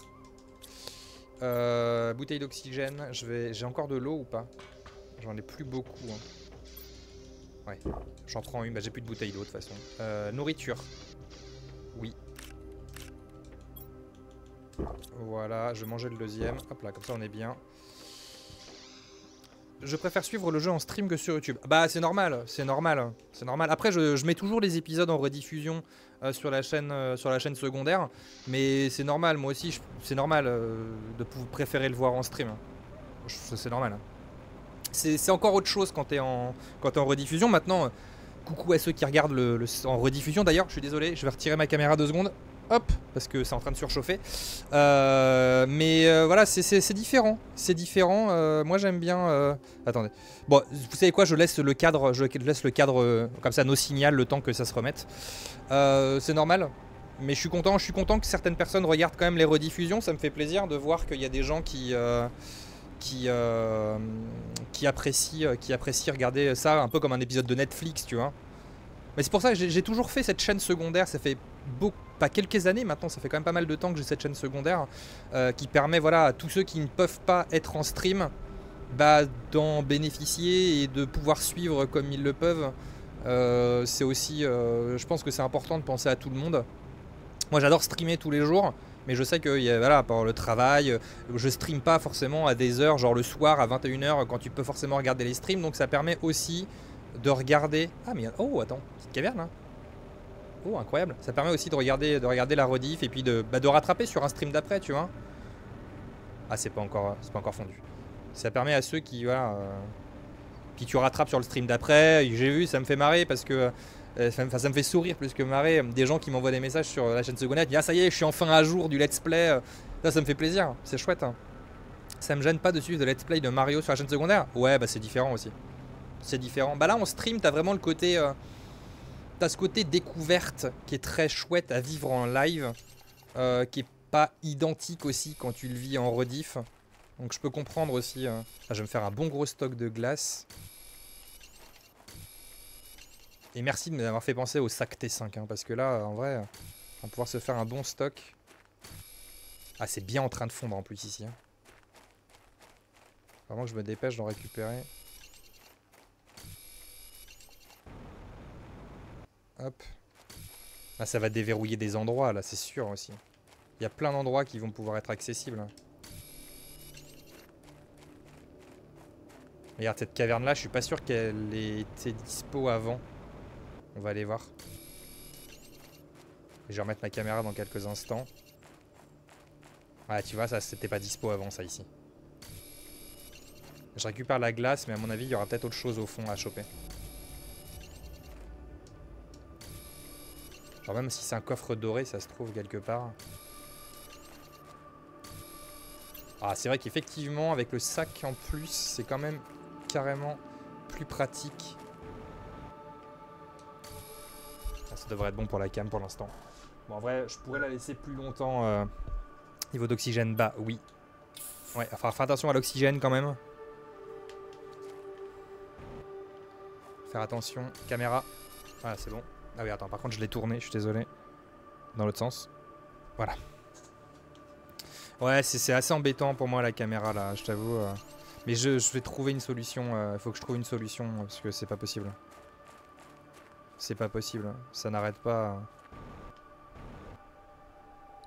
Bouteille d'oxygène. J'ai encore de l'eau ou pas? J'en ai plus beaucoup. Hein. Ouais, j'en prends une, bah, j'ai plus de bouteille d'eau de toute façon. Nourriture. Oui. Voilà, je mangeais le deuxième. Hop là, comme ça on est bien. Je préfère suivre le jeu en stream que sur YouTube. Bah c'est normal, c'est normal, c'est normal. Après je mets toujours les épisodes en rediffusion sur la chaîne secondaire. Mais c'est normal, moi aussi, c'est normal de préférer le voir en stream. C'est normal. C'est encore autre chose quand t'es en rediffusion. Maintenant, coucou à ceux qui regardent en rediffusion. D'ailleurs, je suis désolé, je vais retirer ma caméra 2 secondes. Hop, parce que c'est en train de surchauffer. Mais voilà, c'est différent. C'est différent. Moi, j'aime bien... Attendez. Bon, vous savez quoi, je laisse le cadre comme ça, nos signals, le temps que ça se remette. C'est normal. Mais je suis content que certaines personnes regardent quand même les rediffusions. Ça me fait plaisir de voir qu'il y a des gens qui apprécient regarder ça un peu comme un épisode de Netflix, tu vois. Mais c'est pour ça que j'ai toujours fait cette chaîne secondaire, ça fait pas quelques années maintenant, ça fait quand même pas mal de temps que j'ai cette chaîne secondaire qui permet voilà, à tous ceux qui ne peuvent pas être en stream bah, d'en bénéficier et de pouvoir suivre comme ils le peuvent. C'est aussi, je pense que c'est important de penser à tout le monde. Moi j'adore streamer tous les jours. Mais je sais que, voilà, par le travail, je stream pas forcément à des heures, genre le soir à 21 h, quand tu peux forcément regarder les streams. Donc ça permet aussi de regarder... Ah mais, oh, attends, petite caverne, hein. Oh, incroyable. Ça permet aussi de regarder la rediff et puis de rattraper sur un stream d'après, tu vois. Ah, c'est pas encore fondu. Ça permet à ceux qui, voilà... Puis tu rattrapes sur le stream d'après. J'ai vu, ça me fait marrer parce que... Enfin, ça me fait sourire plus que marrer. Des gens qui m'envoient des messages sur la chaîne secondaire qui disent « Ah ça y est, je suis enfin à jour du let's play ». Ça me fait plaisir, c'est chouette. Hein. Ça me gêne pas de suivre de let's play de Mario sur la chaîne secondaire. Ouais, bah c'est différent aussi. C'est différent. Bah là, en stream, t'as vraiment le côté... t'as ce côté découverte qui est très chouette à vivre en live. Qui est pas identique aussi quand tu le vis en rediff. Donc je peux comprendre aussi... Ah, je vais me faire un bon gros stock de glace. Et merci de m'avoir fait penser au sac T5, hein, parce que là, en vrai, on va pouvoir se faire un bon stock. Ah, c'est bien en train de fondre en plus ici. Hein. Vraiment, je me dépêche d'en récupérer. Hop. Là, ça va déverrouiller des endroits, là, c'est sûr aussi. Il y a plein d'endroits qui vont pouvoir être accessibles. Regarde, cette caverne-là, je suis pas sûr qu'elle ait été dispo avant. On va aller voir. Je vais remettre ma caméra dans quelques instants. Ah, tu vois, ça c'était pas dispo avant ça ici. Je récupère la glace, mais à mon avis, il y aura peut-être autre chose au fond à choper. Genre même si c'est un coffre doré, ça se trouve quelque part. Ah, c'est vrai qu'effectivement, avec le sac en plus, c'est quand même carrément plus pratique. Ça devrait être bon pour la cam pour l'instant. Bon, en vrai, je pourrais la laisser plus longtemps. Niveau d'oxygène bas, oui. Ouais, il va falloir faire attention à l'oxygène quand même. Faire attention. Caméra. Voilà, c'est bon. Ah oui, attends, par contre, je l'ai tourné, je suis désolé. Dans l'autre sens. Voilà. Ouais, c'est assez embêtant pour moi la caméra là, je t'avoue. Mais je vais trouver une solution. Faut que je trouve une solution parce que c'est pas possible. C'est pas possible, ça n'arrête pas.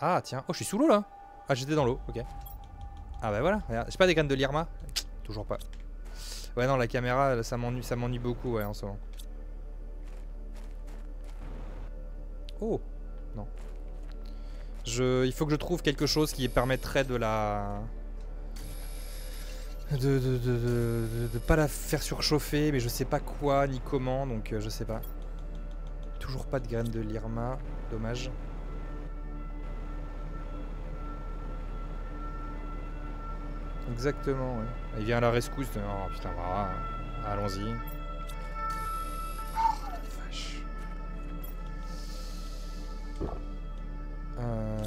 Ah tiens, oh je suis sous l'eau là. Ah j'étais dans l'eau, ok. Ah bah voilà, j'ai pas des graines de l'Irma. Toujours pas. Ouais non, la caméra ça m'ennuie beaucoup ouais en ce moment. Oh non. Il faut que je trouve quelque chose qui permettrait de la... De pas la faire surchauffer, mais je sais pas quoi ni comment, donc je sais pas. Toujours pas de graines de l'Irma, dommage. Exactement, ouais. Il vient à la rescousse, oh putain, bah, allons-y. Oh la vache. Bon,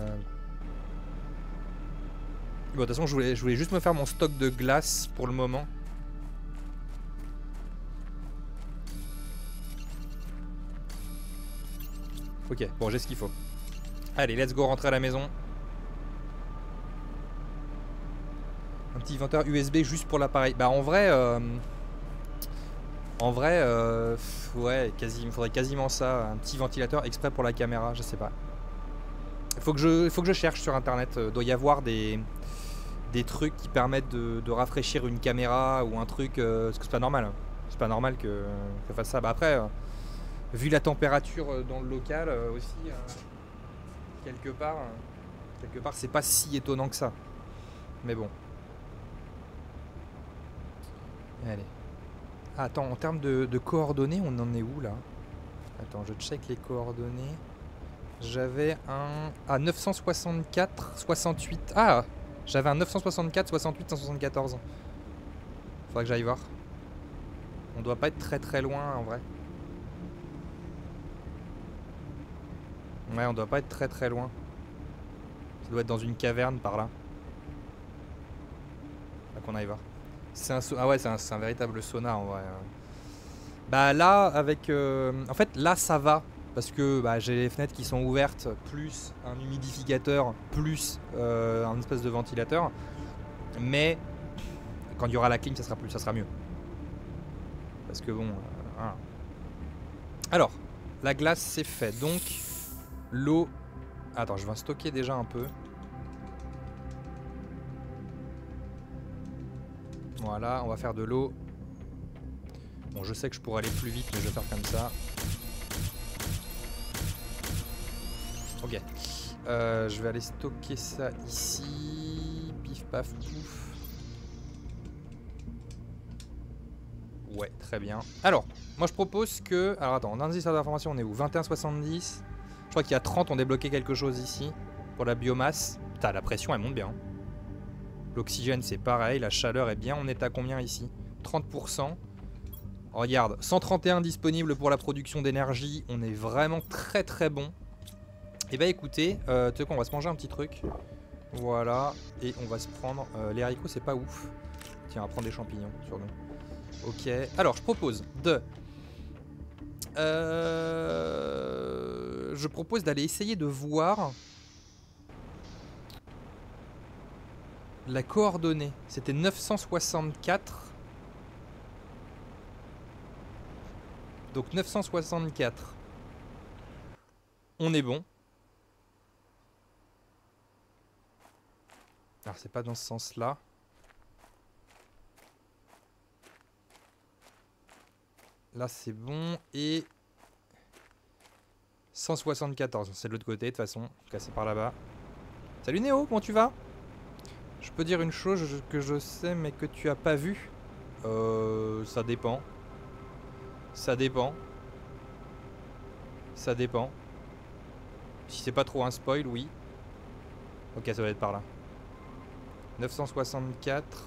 de toute façon, je voulais juste me faire mon stock de glace pour le moment. Ok, bon, j'ai ce qu'il faut. Allez, let's go rentrer à la maison. Un petit inventaire USB juste pour l'appareil. Bah, en vrai... ouais, il me faudrait quasiment ça. Un petit ventilateur exprès pour la caméra, je sais pas. Faut que je cherche sur internet. Il doit y avoir des trucs qui permettent de rafraîchir une caméra ou un truc, parce que c'est pas normal. C'est pas normal que ça fasse ça. Bah après, vu la température dans le local aussi, quelque part c'est pas si étonnant que ça. Mais bon. Allez. Ah, attends, en termes de coordonnées, on en est où là? Attends, je check les coordonnées. J'avais un... Ah, 964, 68... Ah! J'avais un 964, 68, 174. Faudra que j'aille voir. On doit pas être très très loin en vrai. Ouais, on doit pas être très très loin. Ça doit être dans une caverne par là. Là qu'on aille voir. Ah ouais, c'est un véritable sauna en vrai. Bah là, avec... En fait, là ça va. Parce que bah, j'ai les fenêtres qui sont ouvertes, plus un humidificateur, plus un espèce de ventilateur. Mais quand il y aura la clim, ça sera mieux. Parce que bon... voilà. Alors, la glace c'est fait. Donc, l'eau... Attends, je vais en stocker déjà un peu. Voilà, on va faire de l'eau. Bon, je sais que je pourrais aller plus vite, mais je vais faire comme ça. Ok, je vais aller stocker ça ici, pif paf pouf. Ouais, très bien. Alors, moi je propose que... Alors attends, on a un indicateur d'information, on est où? 21,70. Je crois qu'il y a 30, on débloquait quelque chose ici, pour la biomasse. Putain, la pression elle monte bien. L'oxygène c'est pareil, la chaleur est bien, on est à combien ici? 30%. Regarde, 131 disponibles pour la production d'énergie, on est vraiment très très bon. Et bah écoutez, tu sais quoi, on va se manger un petit truc. Voilà, et on va se prendre... les haricots, c'est pas ouf. Tiens, on va prendre des champignons sur nous. Ok, alors je propose de... Je propose d'aller essayer de voir... La coordonnée, c'était 964. Donc 964. On est bon. Alors c'est pas dans ce sens là. Là c'est bon et... 174, c'est de l'autre côté de toute façon. En tout cas c'est par là-bas. Salut Néo, comment tu vas? Je peux dire une chose que je sais mais que tu as pas vu. Ça dépend. Ça dépend. Ça dépend. Si c'est pas trop un spoil, oui. Ok, ça va être par là. 964.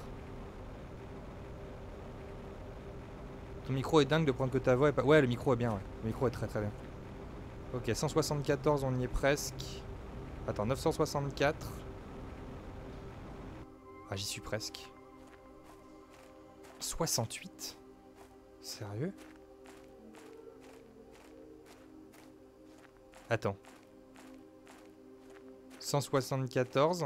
Ton micro est dingue de prendre que ta voix est pas... Ouais, le micro est bien, ouais. Le micro est très très bien. Ok, 174, on y est presque. Attends, 964. Ah, j'y suis presque. 68. Sérieux? Attends. 174.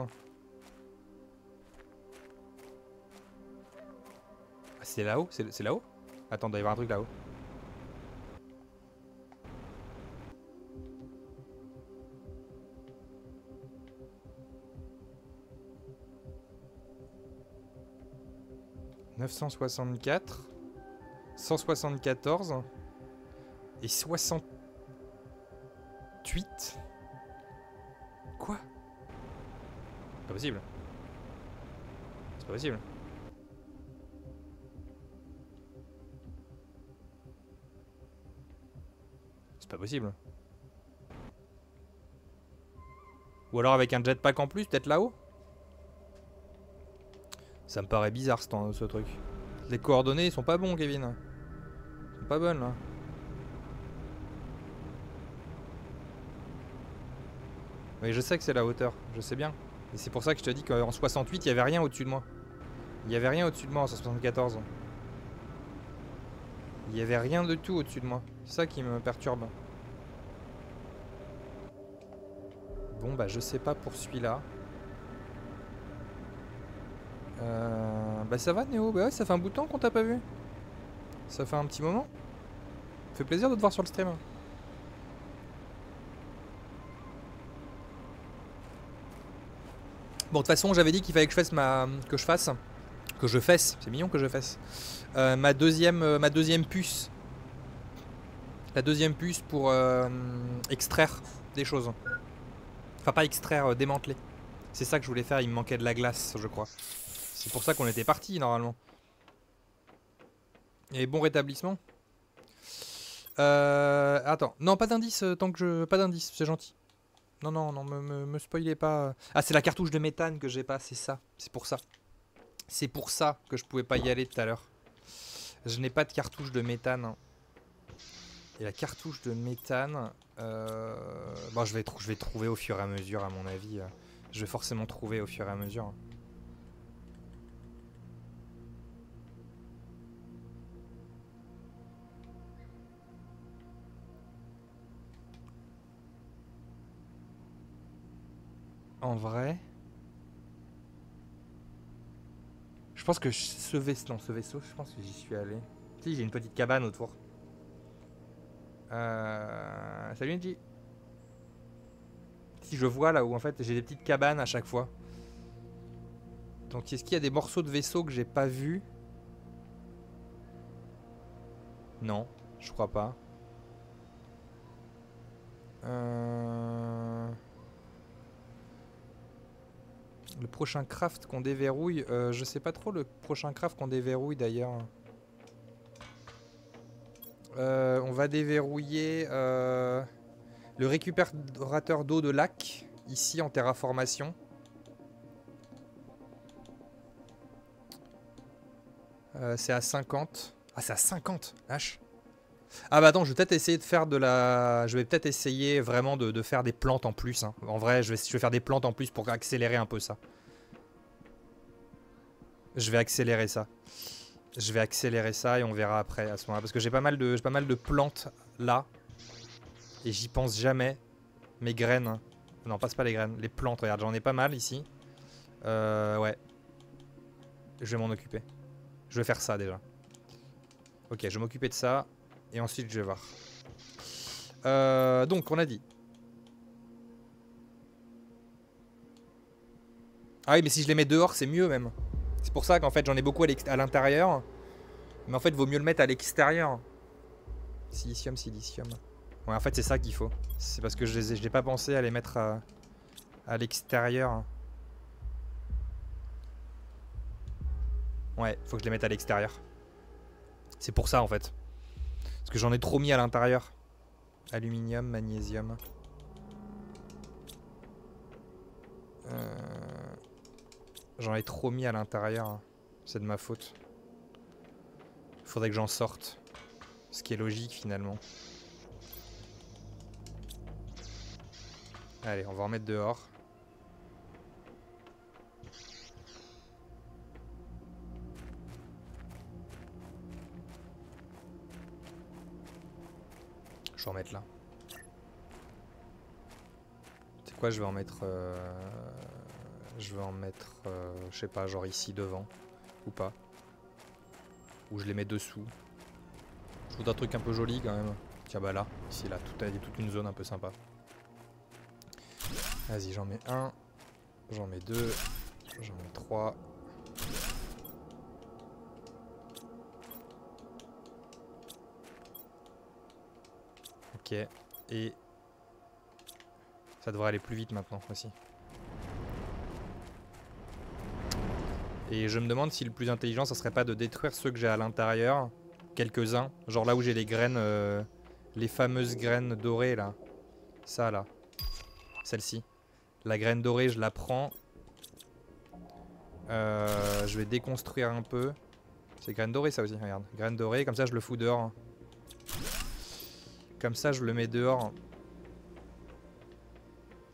C'est là-haut? C'est là-haut? Attends, il doit y avoir un truc là-haut. 964, 174 et 68. Quoi? C'est pas possible. C'est pas possible. C'est pas possible. Ou alors avec un jetpack en plus, peut-être là-haut? Ça me paraît bizarre ce truc. Les coordonnées sont pas bons, Kevin. Ils sont pas bonnes là. Oui, je sais que c'est la hauteur, je sais bien. Et c'est pour ça que je te dis qu'en 68, il n'y avait rien au-dessus de moi. Il n'y avait rien au-dessus de moi en 74. Il n'y avait rien de tout au-dessus de moi. C'est ça qui me perturbe. Bon, bah je sais pas pour celui-là. Bah ça va Néo, bah ouais, ça fait un bout de temps qu'on t'a pas vu. Ça fait un petit moment. Ça fait plaisir de te voir sur le stream. Bon, de toute façon j'avais dit qu'il fallait que je fasse ma deuxième puce. La deuxième puce pour extraire des choses. Enfin pas extraire, démanteler. C'est ça que je voulais faire, il me manquait de la glace, je crois. C'est pour ça qu'on était parti normalement. Et bon rétablissement. Attends, non pas d'indice tant que je... Pas d'indice, c'est gentil. Non, non, non, me spoilez pas. Ah, c'est la cartouche de méthane que j'ai pas, c'est ça. C'est pour ça. C'est pour ça que je pouvais pas y aller tout à l'heure. Je n'ai pas de cartouche de méthane. Hein. Et la cartouche de méthane... Bon, je vais trouver au fur et à mesure à mon avis... Je vais forcément trouver au fur et à mesure. En vrai... Je pense que ce vaisseau, je pense que j'y suis allé. Si, j'ai une petite cabane autour. Salut Nji. Si je vois là où en fait j'ai des petites cabanes à chaque fois. Donc est-ce qu'il y a des morceaux de vaisseau que j'ai pas vu? Non, je crois pas. Le prochain craft qu'on déverrouille, je sais pas trop le prochain craft qu'on déverrouille d'ailleurs. On va déverrouiller... Le récupérateur d'eau de lac, ici en terraformation. C'est à 50. Ah, c'est à 50, lâche. Ah bah attends, je vais peut-être essayer de faire de la... Je vais peut-être essayer vraiment de faire des plantes en plus. Hein. En vrai, je vais faire des plantes en plus pour accélérer un peu ça. Je vais accélérer ça. Je vais accélérer ça et on verra après à ce moment-là. Parce que j'ai pas mal de plantes là. Et j'y pense jamais. Mes graines. Non, passe pas les graines. Les plantes, regarde, j'en ai pas mal ici. Ouais. Je vais m'en occuper. Je vais faire ça déjà. Ok, je vais m'occuper de ça. Et ensuite, je vais voir. Donc, on a dit. Ah oui, mais si je les mets dehors, c'est mieux même. C'est pour ça qu'en fait, j'en ai beaucoup à l'intérieur. Mais en fait, vaut mieux le mettre à l'extérieur. Silicium, silicium. Ouais, en fait, c'est ça qu'il faut. C'est parce que je n'ai pas pensé à les mettre à l'extérieur. Ouais, faut que je les mette à l'extérieur. C'est pour ça, en fait. Parce que j'en ai trop mis à l'intérieur. Aluminium, magnésium. J'en ai trop mis à l'intérieur. C'est de ma faute. Faudrait que j'en sorte. Ce qui est logique, finalement. Allez, on va remettre dehors. Je vais en mettre là. C'est quoi, je vais en mettre... Je vais en mettre... je sais pas, genre ici devant. Ou pas. Ou je les mets dessous. Je trouve un truc un peu joli quand même. Tiens, bah là. Ici, là. Il y a toute une zone un peu sympa. Vas-y, j'en mets un, j'en mets deux, j'en mets trois. Ok. Et ça devrait aller plus vite maintenant aussi. Et je me demande si le plus intelligent, ça serait pas de détruire ceux que j'ai à l'intérieur. Quelques-uns. Genre là où j'ai les graines... les fameuses graines dorées là. Ça là. Celle-ci. La graine dorée, je la prends. Je vais déconstruire un peu. C'est graine dorée ça aussi, regarde. Graine dorée, comme ça je le fous dehors. Comme ça je le mets dehors.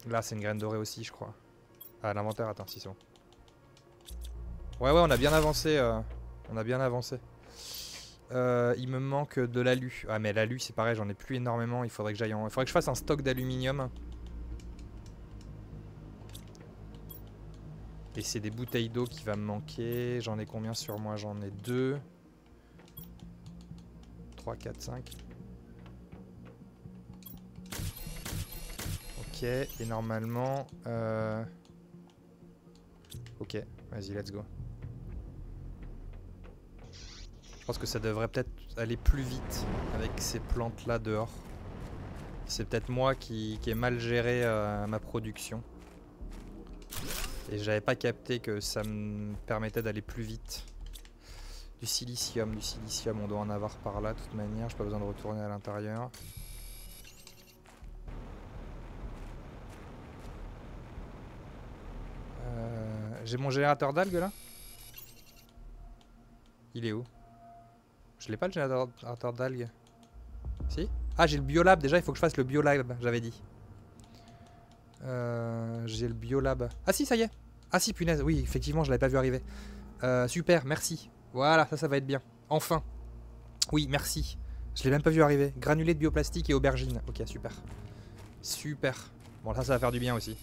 Là c'est une graine dorée aussi je crois. Ah l'inventaire, attends, ciseaux. Ouais ouais on a bien avancé. On a bien avancé. Il me manque de l'alu. Ah mais l'alu c'est pareil, j'en ai plus énormément. Il faudrait que j'aille en... Il faudrait que je fasse un stock d'aluminium. Et c'est des bouteilles d'eau qui va me manquer. J'en ai combien sur moi? J'en ai 2. 3, 4, 5. Ok, et normalement... Ok, vas-y, let's go. Je pense que ça devrait peut-être aller plus vite avec ces plantes-là dehors. C'est peut-être moi qui ai mal géré ma production. Et j'avais pas capté que ça me permettait d'aller plus vite. Du silicium, on doit en avoir par là de toute manière, j'ai pas besoin de retourner à l'intérieur. J'ai mon générateur d'algues là? Il est où? Je l'ai pas le générateur d'algues. Si? Ah j'ai le biolab déjà, il faut que je fasse le biolab, j'avais dit. J'ai le biolab. Ah si, ça y est. Ah si, punaise, oui, effectivement, je l'avais pas vu arriver. Super, merci. Voilà, ça va être bien. Enfin. Oui, merci. Je l'ai même pas vu arriver. Granulé de bioplastique et aubergine. Ok, super. Super. Bon, ça va faire du bien aussi.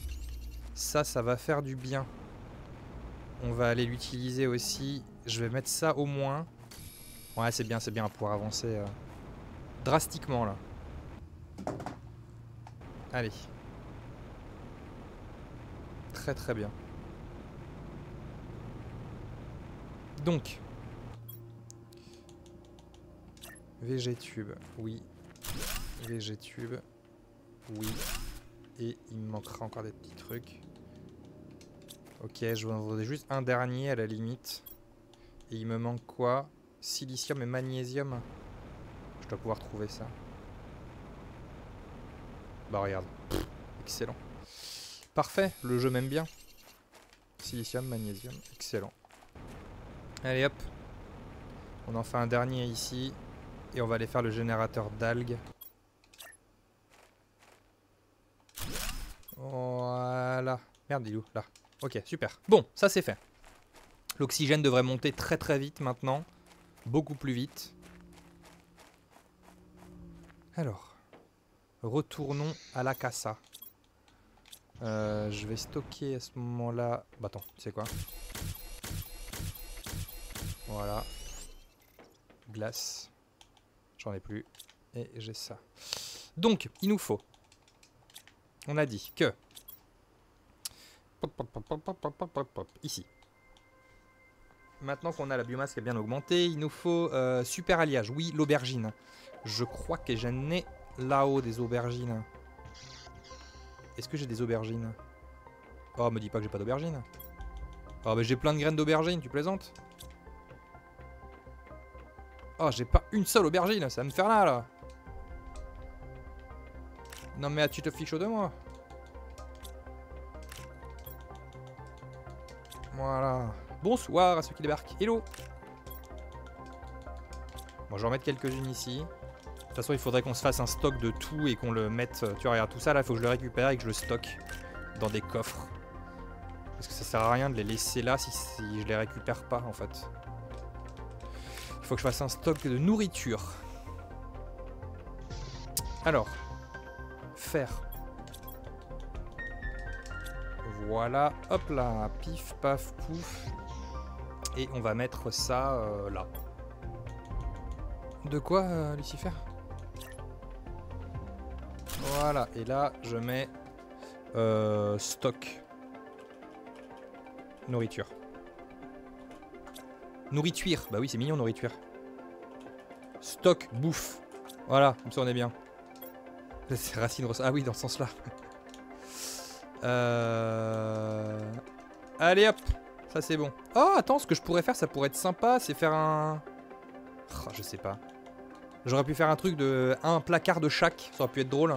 Ça va faire du bien. On va aller l'utiliser aussi. Je vais mettre ça au moins. Ouais, c'est bien à pouvoir avancer drastiquement là. Allez. Très bien. Donc VGTube, oui. VGTube, oui. Et il me manquera encore des petits trucs. Ok, je voudrais juste un dernier à la limite. Et il me manque quoi? Silicium et magnésium. Je dois pouvoir trouver ça. Bah regarde. Pff, excellent. Parfait, le jeu m'aime bien. Silicium, magnésium, excellent. Allez hop. On en fait un dernier ici. Et on va aller faire le générateur d'algues. Voilà. Merde, il est où? Là. Ok, super. Bon, ça c'est fait. L'oxygène devrait monter très vite maintenant. Beaucoup plus vite. Alors. Retournons à la casa. Je vais stocker à ce moment-là... Bah attends, tu sais quoi? Voilà. Glace. J'en ai plus. Et j'ai ça. Donc, il nous faut... On a dit que... Ici. Maintenant qu'on a la biomasse qui a bien augmenté, il nous faut super alliage. Oui, l'aubergine. Je crois que j'en ai là-haut des aubergines. Est-ce que j'ai des aubergines? Oh, me dis pas que j'ai pas d'aubergines. Oh, mais j'ai plein de graines d'aubergines, tu plaisantes? Oh, j'ai pas une seule aubergine, ça va me faire là. Non, mais tu te fiches chaud de moi. Voilà. Bonsoir à ceux qui débarquent. Hello. Bon, je vais en mettre quelques-unes ici. De toute façon, il faudrait qu'on se fasse un stock de tout et qu'on le mette... Tu vois, regarde, tout ça, là, il faut que je le récupère et que je le stocke dans des coffres. Parce que ça sert à rien de les laisser là si je les récupère pas, en fait. Il faut que je fasse un stock de nourriture. Alors. Fer. Voilà. Hop là. Pif, paf, pouf. Et on va mettre ça là. De quoi, Lucifer? Voilà, et là je mets stock nourriture. Nourriture, bah oui c'est mignon nourriture. Stock bouffe, voilà, comme ça on est bien. C'est Racine Ross. Ah oui, dans ce sens-là. Allez hop, ça c'est bon. Oh attends, ce que je pourrais faire, ça pourrait être sympa, c'est faire un... Oh, je sais pas. J'aurais pu faire un truc de... Un placard de chaque, ça aurait pu être drôle.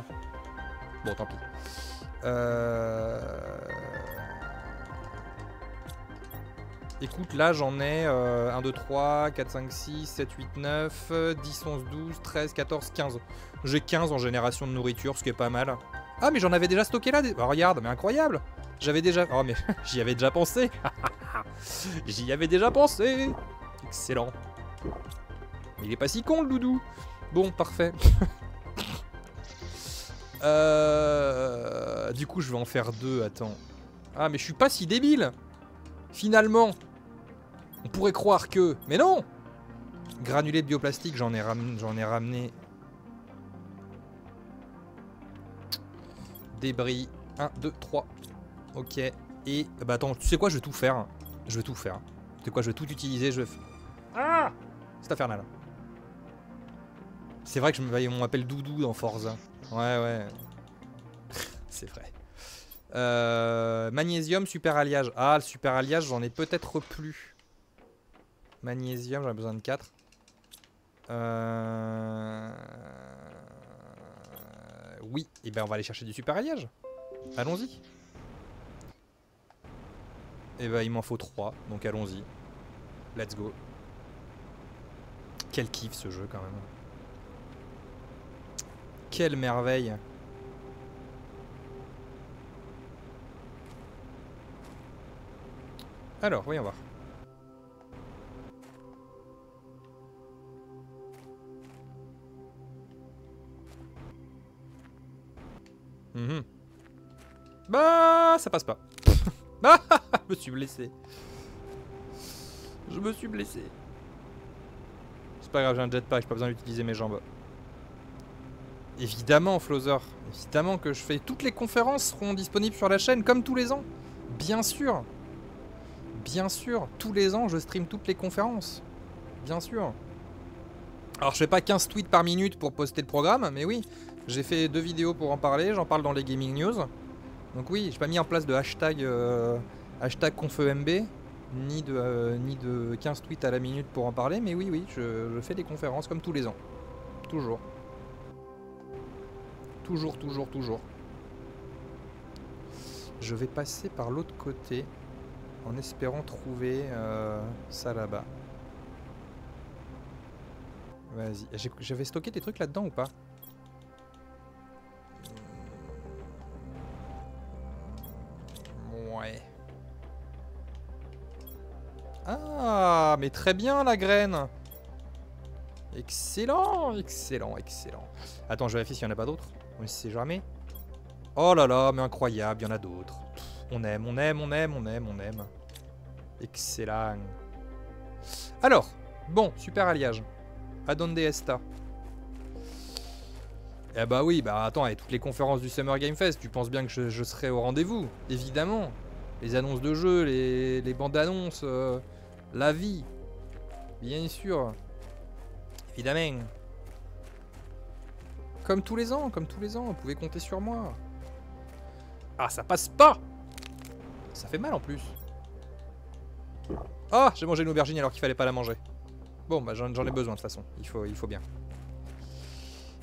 Bon, tant pis. Écoute, là j'en ai 1, 2, 3, 4, 5, 6, 7, 8, 9, 10, 11, 12, 13, 14, 15. J'ai 15 en génération de nourriture, ce qui est pas mal. Ah mais j'en avais déjà stocké là des... Oh, regarde, mais incroyable. J'avais déjà... Oh mais j'y avais déjà pensé. J'y avais déjà pensé. Excellent. Il est pas si con le doudou. Bon, parfait. Du coup je vais en faire deux, attends. Ah mais je suis pas si débile. Finalement, on pourrait croire que... Mais non! Granulé de bioplastique, j'en ai ramené... Débris. 1, 2, 3. Ok. Et... Bah attends, tu sais quoi? Je vais tout faire. Je vais tout faire. Tu sais quoi? Je vais tout utiliser, je vais... Ah! C'est infernal. C'est vrai que on m'appelle Doudou dans Forza. Ouais, ouais. C'est vrai. Magnésium, super alliage. Ah, le super alliage, j'en ai peut-être plus. Magnésium, j'en ai besoin de 4. Oui, et ben on va aller chercher du super alliage. Allons-y. Et ben il m'en faut 3, donc allons-y. Let's go. Quel kiff ce jeu quand même. Quelle merveille. Alors, voyons voir. Bah, ça passe pas. Bah, je me suis blessé. Je me suis blessé. C'est pas grave, j'ai un jetpack, j'ai pas besoin d'utiliser mes jambes. Évidemment, Flowzer. Évidemment que je fais. Toutes les conférences seront disponibles sur la chaîne, comme tous les ans. Bien sûr. Bien sûr, tous les ans, je stream toutes les conférences. Bien sûr. Alors, je fais pas 15 tweets par minute pour poster le programme, mais oui. J'ai fait 2 vidéos pour en parler, j'en parle dans les Gaming News. Donc oui, j'ai pas mis en place de hashtag, hashtag confemb, ni de 15 tweets à la minute pour en parler, mais oui, je fais des conférences comme tous les ans. Toujours. Toujours, toujours, toujours. Je vais passer par l'autre côté... En espérant trouver ça là-bas. Vas-y. J'avais stocké des trucs là-dedans ou pas? Ouais. Ah, mais très bien la graine. Excellent, excellent, excellent. Attends, je vérifie s'il n'y en a pas d'autres. On ne sait jamais. Oh là là, mais incroyable, il y en a d'autres. On aime, on aime, on aime, on aime, on aime. Excellent. Alors, bon, super alliage. Adonde esta. Eh bah oui, bah attends, avec toutes les conférences du Summer Game Fest, tu penses bien que je serai au rendez-vous, évidemment. Les annonces de jeux, les bandes annonces, la vie. Bien sûr. Évidemment. Comme tous les ans, comme tous les ans, vous pouvez compter sur moi. Ah, ça passe pas! Ça fait mal en plus. Ah, j'ai mangé une aubergine alors qu'il fallait pas la manger. Bon, bah j'en ai besoin de toute façon. Il faut bien.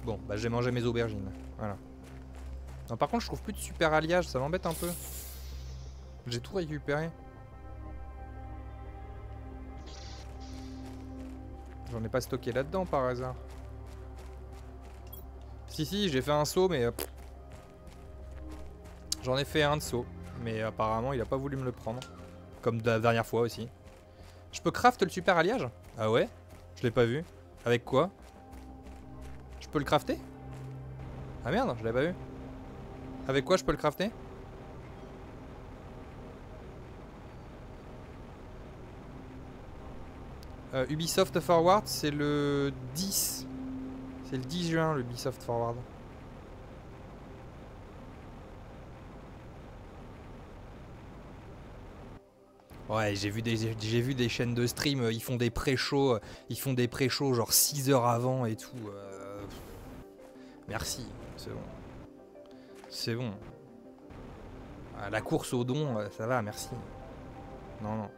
Bon, bah j'ai mangé mes aubergines. Voilà. Non, par contre, je trouve plus de super alliage. Ça m'embête un peu. J'ai tout récupéré. J'en ai pas stocké là-dedans par hasard. Si, si, j'ai fait un saut, mais... J'en ai fait un de saut. Mais apparemment il a pas voulu me le prendre. Comme de la dernière fois aussi. Je peux craft le super alliage? Ah ouais? Je l'ai pas vu. Avec quoi? Je peux le crafter? Ah merde, je l'ai pas vu. Avec quoi je peux le crafter? Ubisoft Forward, c'est le 10. C'est le 10 juin le Ubisoft Forward. Ouais, j'ai vu des chaînes de stream, ils font des pré-shows genre 6 heures avant et tout. Merci, c'est bon. c'est bon. La course au don, ça va, merci. Non, non.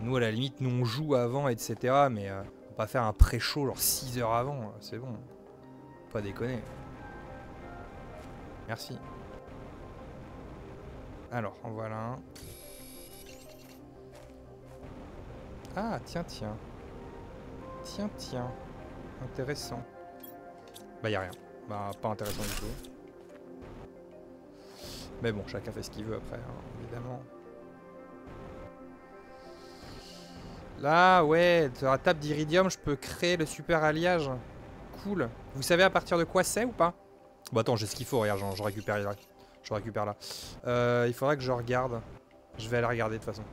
Nous, à la limite, nous on joue avant, etc. Mais on va pas faire un pré-show genre 6 heures avant, c'est bon. Pas déconner. Merci. Alors, en voilà un. Ah, tiens, tiens. Tiens, tiens. Intéressant. Bah, y'a rien. Bah, pas intéressant du tout. Mais bon, chacun fait ce qu'il veut après, hein, évidemment. Là, ouais, sur la table d'Iridium, je peux créer le super alliage. Cool. Vous savez à partir de quoi c'est ou pas? Bon, attends, j'ai ce qu'il faut, regarde, je récupère là. Je récupère là. Il faudra que je regarde. Je vais aller regarder de toute façon. De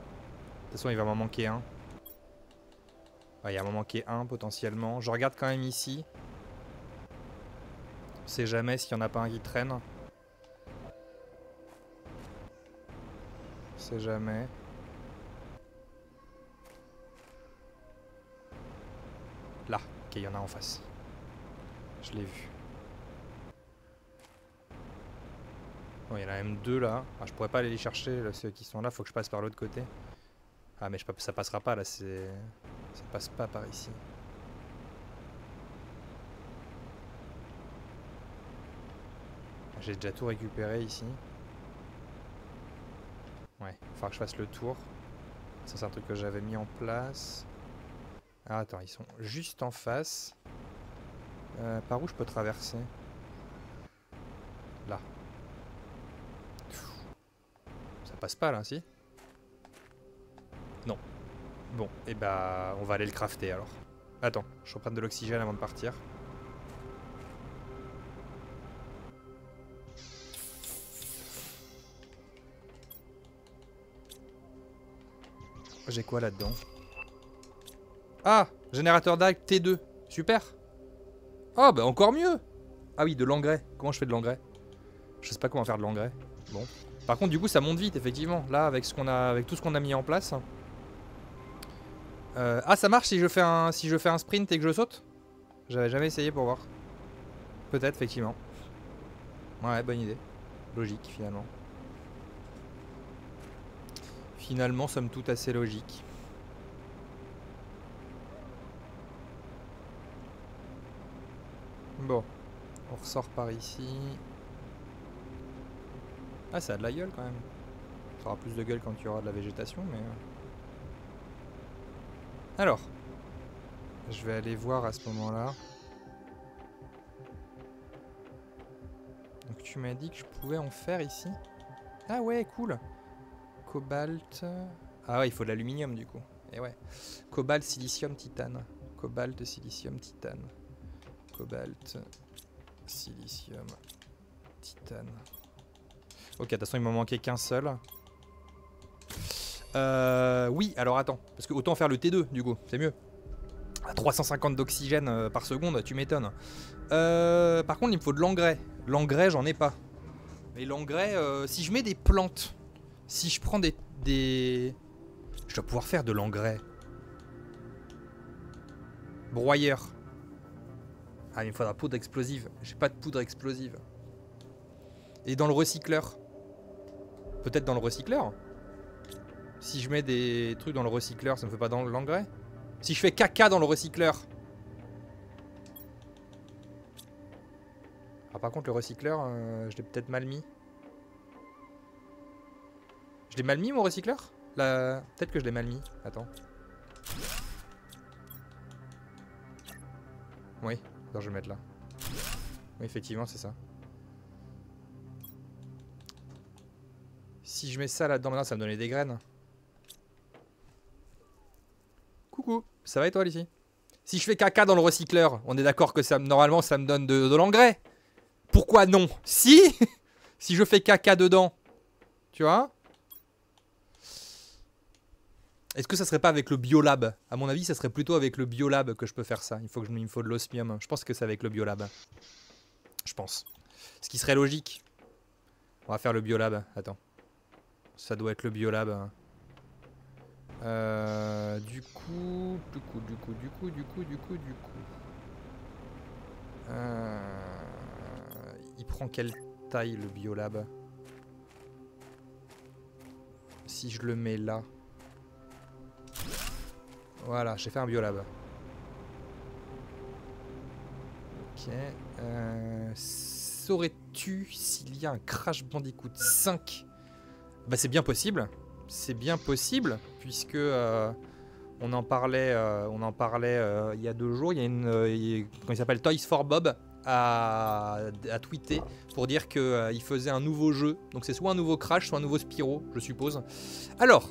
toute façon, il va m'en manquer un. Ouais, il va m'en manquer un potentiellement. Je regarde quand même ici. On sait jamais s'il n'y en a pas un qui traîne. On sait jamais. Là, ok, il y en a en face. Je l'ai vu. Bon, il y en a même deux là. Ah, je pourrais pas aller les chercher, là, ceux qui sont là, faut que je passe par l'autre côté. Ah mais ça passera pas là, c'est... Ça passe pas par ici. J'ai déjà tout récupéré ici. Ouais, il faudra que je fasse le tour. Ça c'est un truc que j'avais mis en place. Ah attends, ils sont juste en face. Par où je peux traverser? Là. Ça passe pas là, si? Non. Bon, et bah on va aller le crafter alors. Attends, je reprends de l'oxygène avant de partir. J'ai quoi là-dedans? Ah! Générateur d'algues T2. Super! Oh bah encore mieux! Ah oui, de l'engrais. Comment je fais de l'engrais? Je sais pas comment faire de l'engrais. Bon. Par contre, du coup, ça monte vite, effectivement. Là, avec, avec tout ce qu'on a mis en place. Ah, ça marche si je fais un, sprint et que je saute? J'avais jamais essayé pour voir. Peut-être, effectivement. Ouais, bonne idée. Logique, finalement. Finalement, somme toute assez logique. Bon, on ressort par ici. Ah, ça a de la gueule quand même. Ça aura plus de gueule quand il y aura de la végétation, mais... Alors, je vais aller voir à ce moment-là. Donc tu m'as dit que je pouvais en faire ici. Ah ouais, cool. Cobalt... Ah ouais, il faut de l'aluminium du coup. Et ouais. Cobalt, silicium, titane. Cobalt, silicium, titane. Cobalt, silicium, titane. Ok, de toute façon, il m'en manquait qu'un seul. Oui, alors attends. Parce que autant faire le T2 du coup, c'est mieux. À 350 d'oxygène par seconde, tu m'étonnes. Par contre, il me faut de l'engrais. L'engrais, j'en ai pas. Mais l'engrais, si je mets des plantes... Si je prends des... Je dois pouvoir faire de l'engrais. Broyeur. Ah, il me faudra poudre explosive. J'ai pas de poudre explosive. Et dans le recycleur. Peut-être dans le recycleur. Si je mets des trucs dans le recycleur, ça me fait pas dans l'engrais. Si je fais caca dans le recycleur. Ah, par contre, le recycleur, je l'ai peut-être mal mis. Je l'ai mal mis mon recycleur? Là... Peut-être que je l'ai mal mis. Attends. Oui. Attends, je vais mettre là. Oui, effectivement, c'est ça. Si je mets ça là-dedans, maintenant, ça va me donner des graines. Coucou. Ça va et toi, Lucie? Si je fais caca dans le recycleur, on est d'accord que ça, normalement, ça me donne de l'engrais. Pourquoi non? Si si je fais caca dedans, tu vois? Est-ce que ça serait pas avec le biolab? À mon avis, ça serait plutôt avec le biolab que je peux faire ça. Il me faut de l'osmium. Je pense que c'est avec le biolab. Je pense. Ce qui serait logique. On va faire le biolab. Attends. Ça doit être le biolab. Du coup. Il prend quel taille le biolab. Si je le mets là. Voilà, j'ai fait un biolab. Ok. Saurais-tu s'il y a un Crash Bandicoot 5? Bah c'est bien possible. C'est bien possible, puisque on en parlait il y a 2 jours. Il y a une... quand il s'appelle Toys4Bob a tweeté pour dire qu'il faisait un nouveau jeu. Donc c'est soit un nouveau Crash, soit un nouveau Spyro, je suppose. Alors,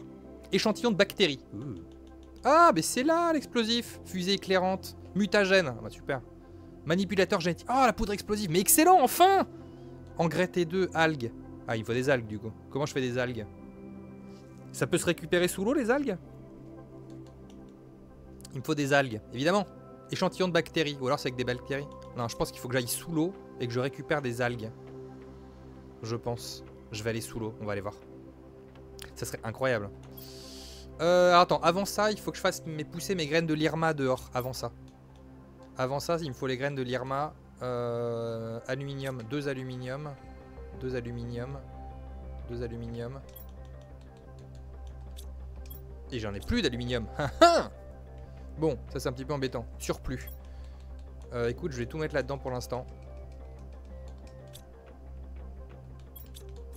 échantillon de bactéries. Ah, mais c'est là l'explosif. Fusée éclairante, mutagène. Ah, bah super. Manipulateur génétique. Ah, la poudre explosive. Mais excellent, enfin. Engrais T2, algues. Ah, il faut des algues, du coup. Comment je fais des algues? Ça peut se récupérer sous l'eau, les algues? Il me faut des algues, évidemment. Échantillon de bactéries. Ou alors c'est avec des bactéries. Non, je pense qu'il faut que j'aille sous l'eau et que je récupère des algues. Je pense. Je vais aller sous l'eau. On va aller voir. Ça serait incroyable. Attends, avant ça, il faut que je fasse pousser mes graines de l'Irma dehors. Avant ça. Avant ça, il me faut les graines de l'Irma. Aluminium. 2 aluminium. 2 aluminium. 2 aluminium. Et j'en ai plus d'aluminium. Bon, ça c'est un petit peu embêtant. Surplus. Écoute, je vais tout mettre là-dedans pour l'instant.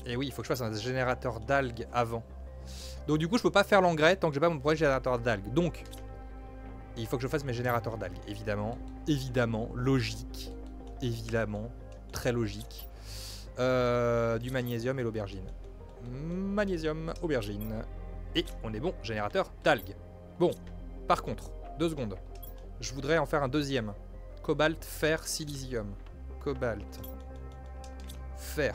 Et oui, il faut que je fasse un générateur d'algues avant. Donc du coup, je peux pas faire l'engrais tant que j'ai pas mon projet générateur d'algues. Donc, il faut que je fasse mes générateurs d'algues. Évidemment, évidemment, logique. Évidemment, très logique. Du magnésium et l'aubergine. Magnésium, aubergine. Et on est bon, générateur d'algues. Bon, par contre, 2 secondes. Je voudrais en faire un deuxième. Cobalt, fer, silicium. Cobalt. Fer.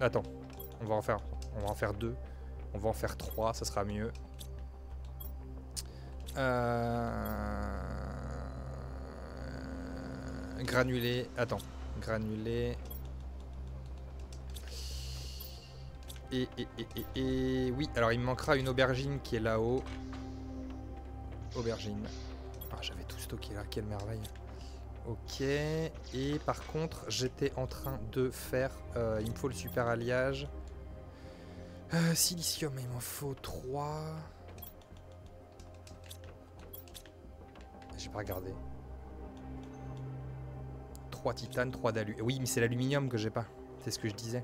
Attends. On va en faire 2. On va en faire 3, ça sera mieux. Granulé. Attends. Granulé. Et oui, alors il me manquera une aubergine qui est là-haut. Aubergine. Ah, j'avais tout stocké là, quelle merveille. Ok, et par contre, j'étais en train de faire... il me faut le super alliage. Silicium, il m'en faut 3. J'ai pas regardé. 3 titanes, 3 d'alu. Oui, mais c'est l'aluminium que j'ai pas. C'est ce que je disais.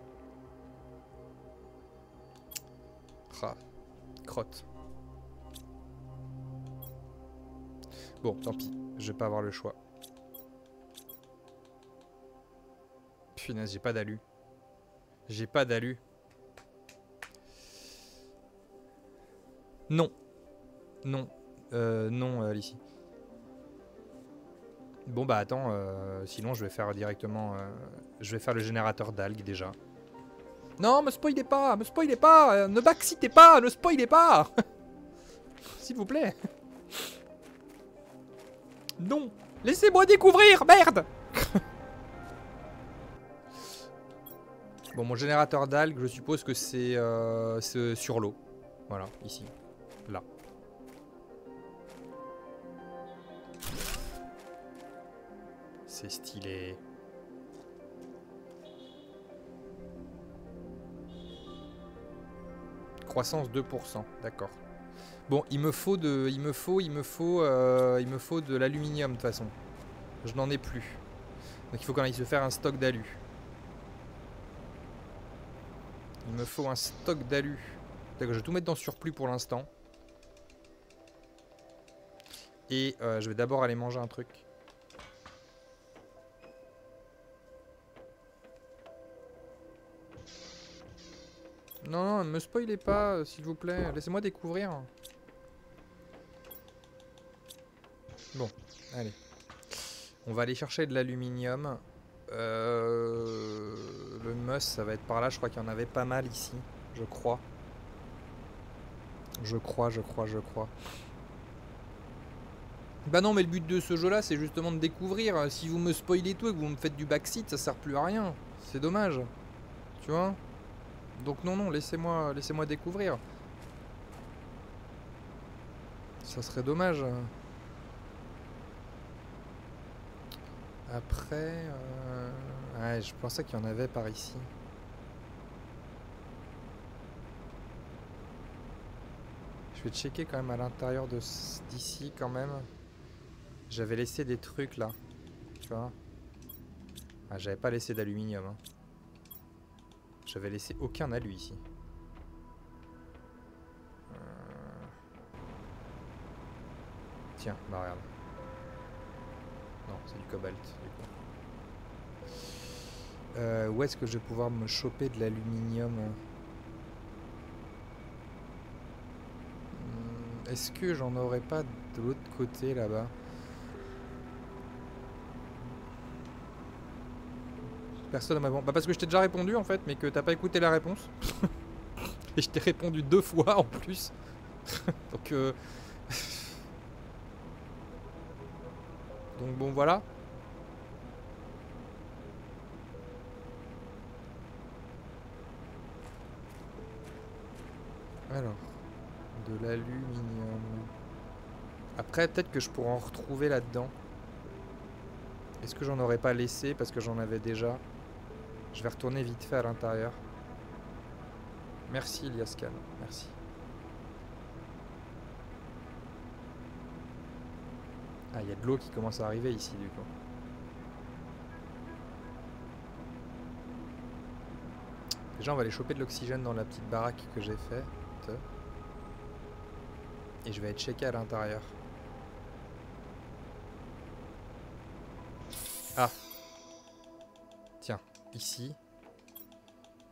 Ah, crotte. Bon, tant pis, je vais pas avoir le choix. Punaise, j'ai pas d'alu. J'ai pas d'alu. Non. Non. Non, ici. Bon bah attends, sinon je vais faire directement... je vais faire le générateur d'algues déjà. Non, me spoilez pas, me spoilez pas, ne backseatez pas, ne spoilez pas. S'il vous plaît. Non, laissez-moi découvrir, merde. Bon, mon générateur d'algues, je suppose que c'est sur l'eau. Voilà, ici, là. C'est stylé. Croissance 2%, d'accord. Bon, il me faut de l'aluminium de toute façon. Je n'en ai plus. Donc il faut qu'on aille se faire un stock d'alu. Il me faut un stock d'alu. D'accord, je vais tout mettre dans surplus pour l'instant. Et je vais d'abord aller manger un truc. Non, ne me spoilez pas, s'il vous plaît. Laissez-moi découvrir. Bon, allez. On va aller chercher de l'aluminium. Le mus, ça va être par là. Je crois qu'il y en avait pas mal ici. Je crois. Je crois. Bah non, mais le but de ce jeu-là, c'est justement de découvrir. Si vous me spoilez tout et que vous me faites du backseat, ça sert plus à rien. C'est dommage. Tu vois ? Donc non, laissez-moi découvrir. Ça serait dommage. Après, ouais, je pensais qu'il y en avait par ici. Je vais checker quand même à l'intérieur d'ici quand même. J'avais laissé des trucs là, tu vois. Ah, j'avais pas laissé d'aluminium. Hein. J'avais laissé aucun alu ici. Tiens, bah regarde. Non, c'est du cobalt du coup. Où est-ce que je vais pouvoir me choper de l'aluminium? Est-ce que j'en aurais pas de l'autre côté là-bas? Personne m'a... Bah parce que je t'ai déjà répondu en fait, mais que t'as pas écouté la réponse. Et je t'ai répondu 2 fois en plus. Donc donc bon voilà. Alors... de l'aluminium. Après peut-être que je pourrais en retrouver là-dedans. Est-ce que j'en aurais pas laissé parce que j'en avais déjà? Je vais retourner vite fait à l'intérieur. Merci Liascan, merci. Ah, il y a de l'eau qui commence à arriver ici du coup. Déjà on va aller choper de l'oxygène dans la petite baraque que j'ai faite. Et je vais être checké à l'intérieur. Ah. Tiens, ici.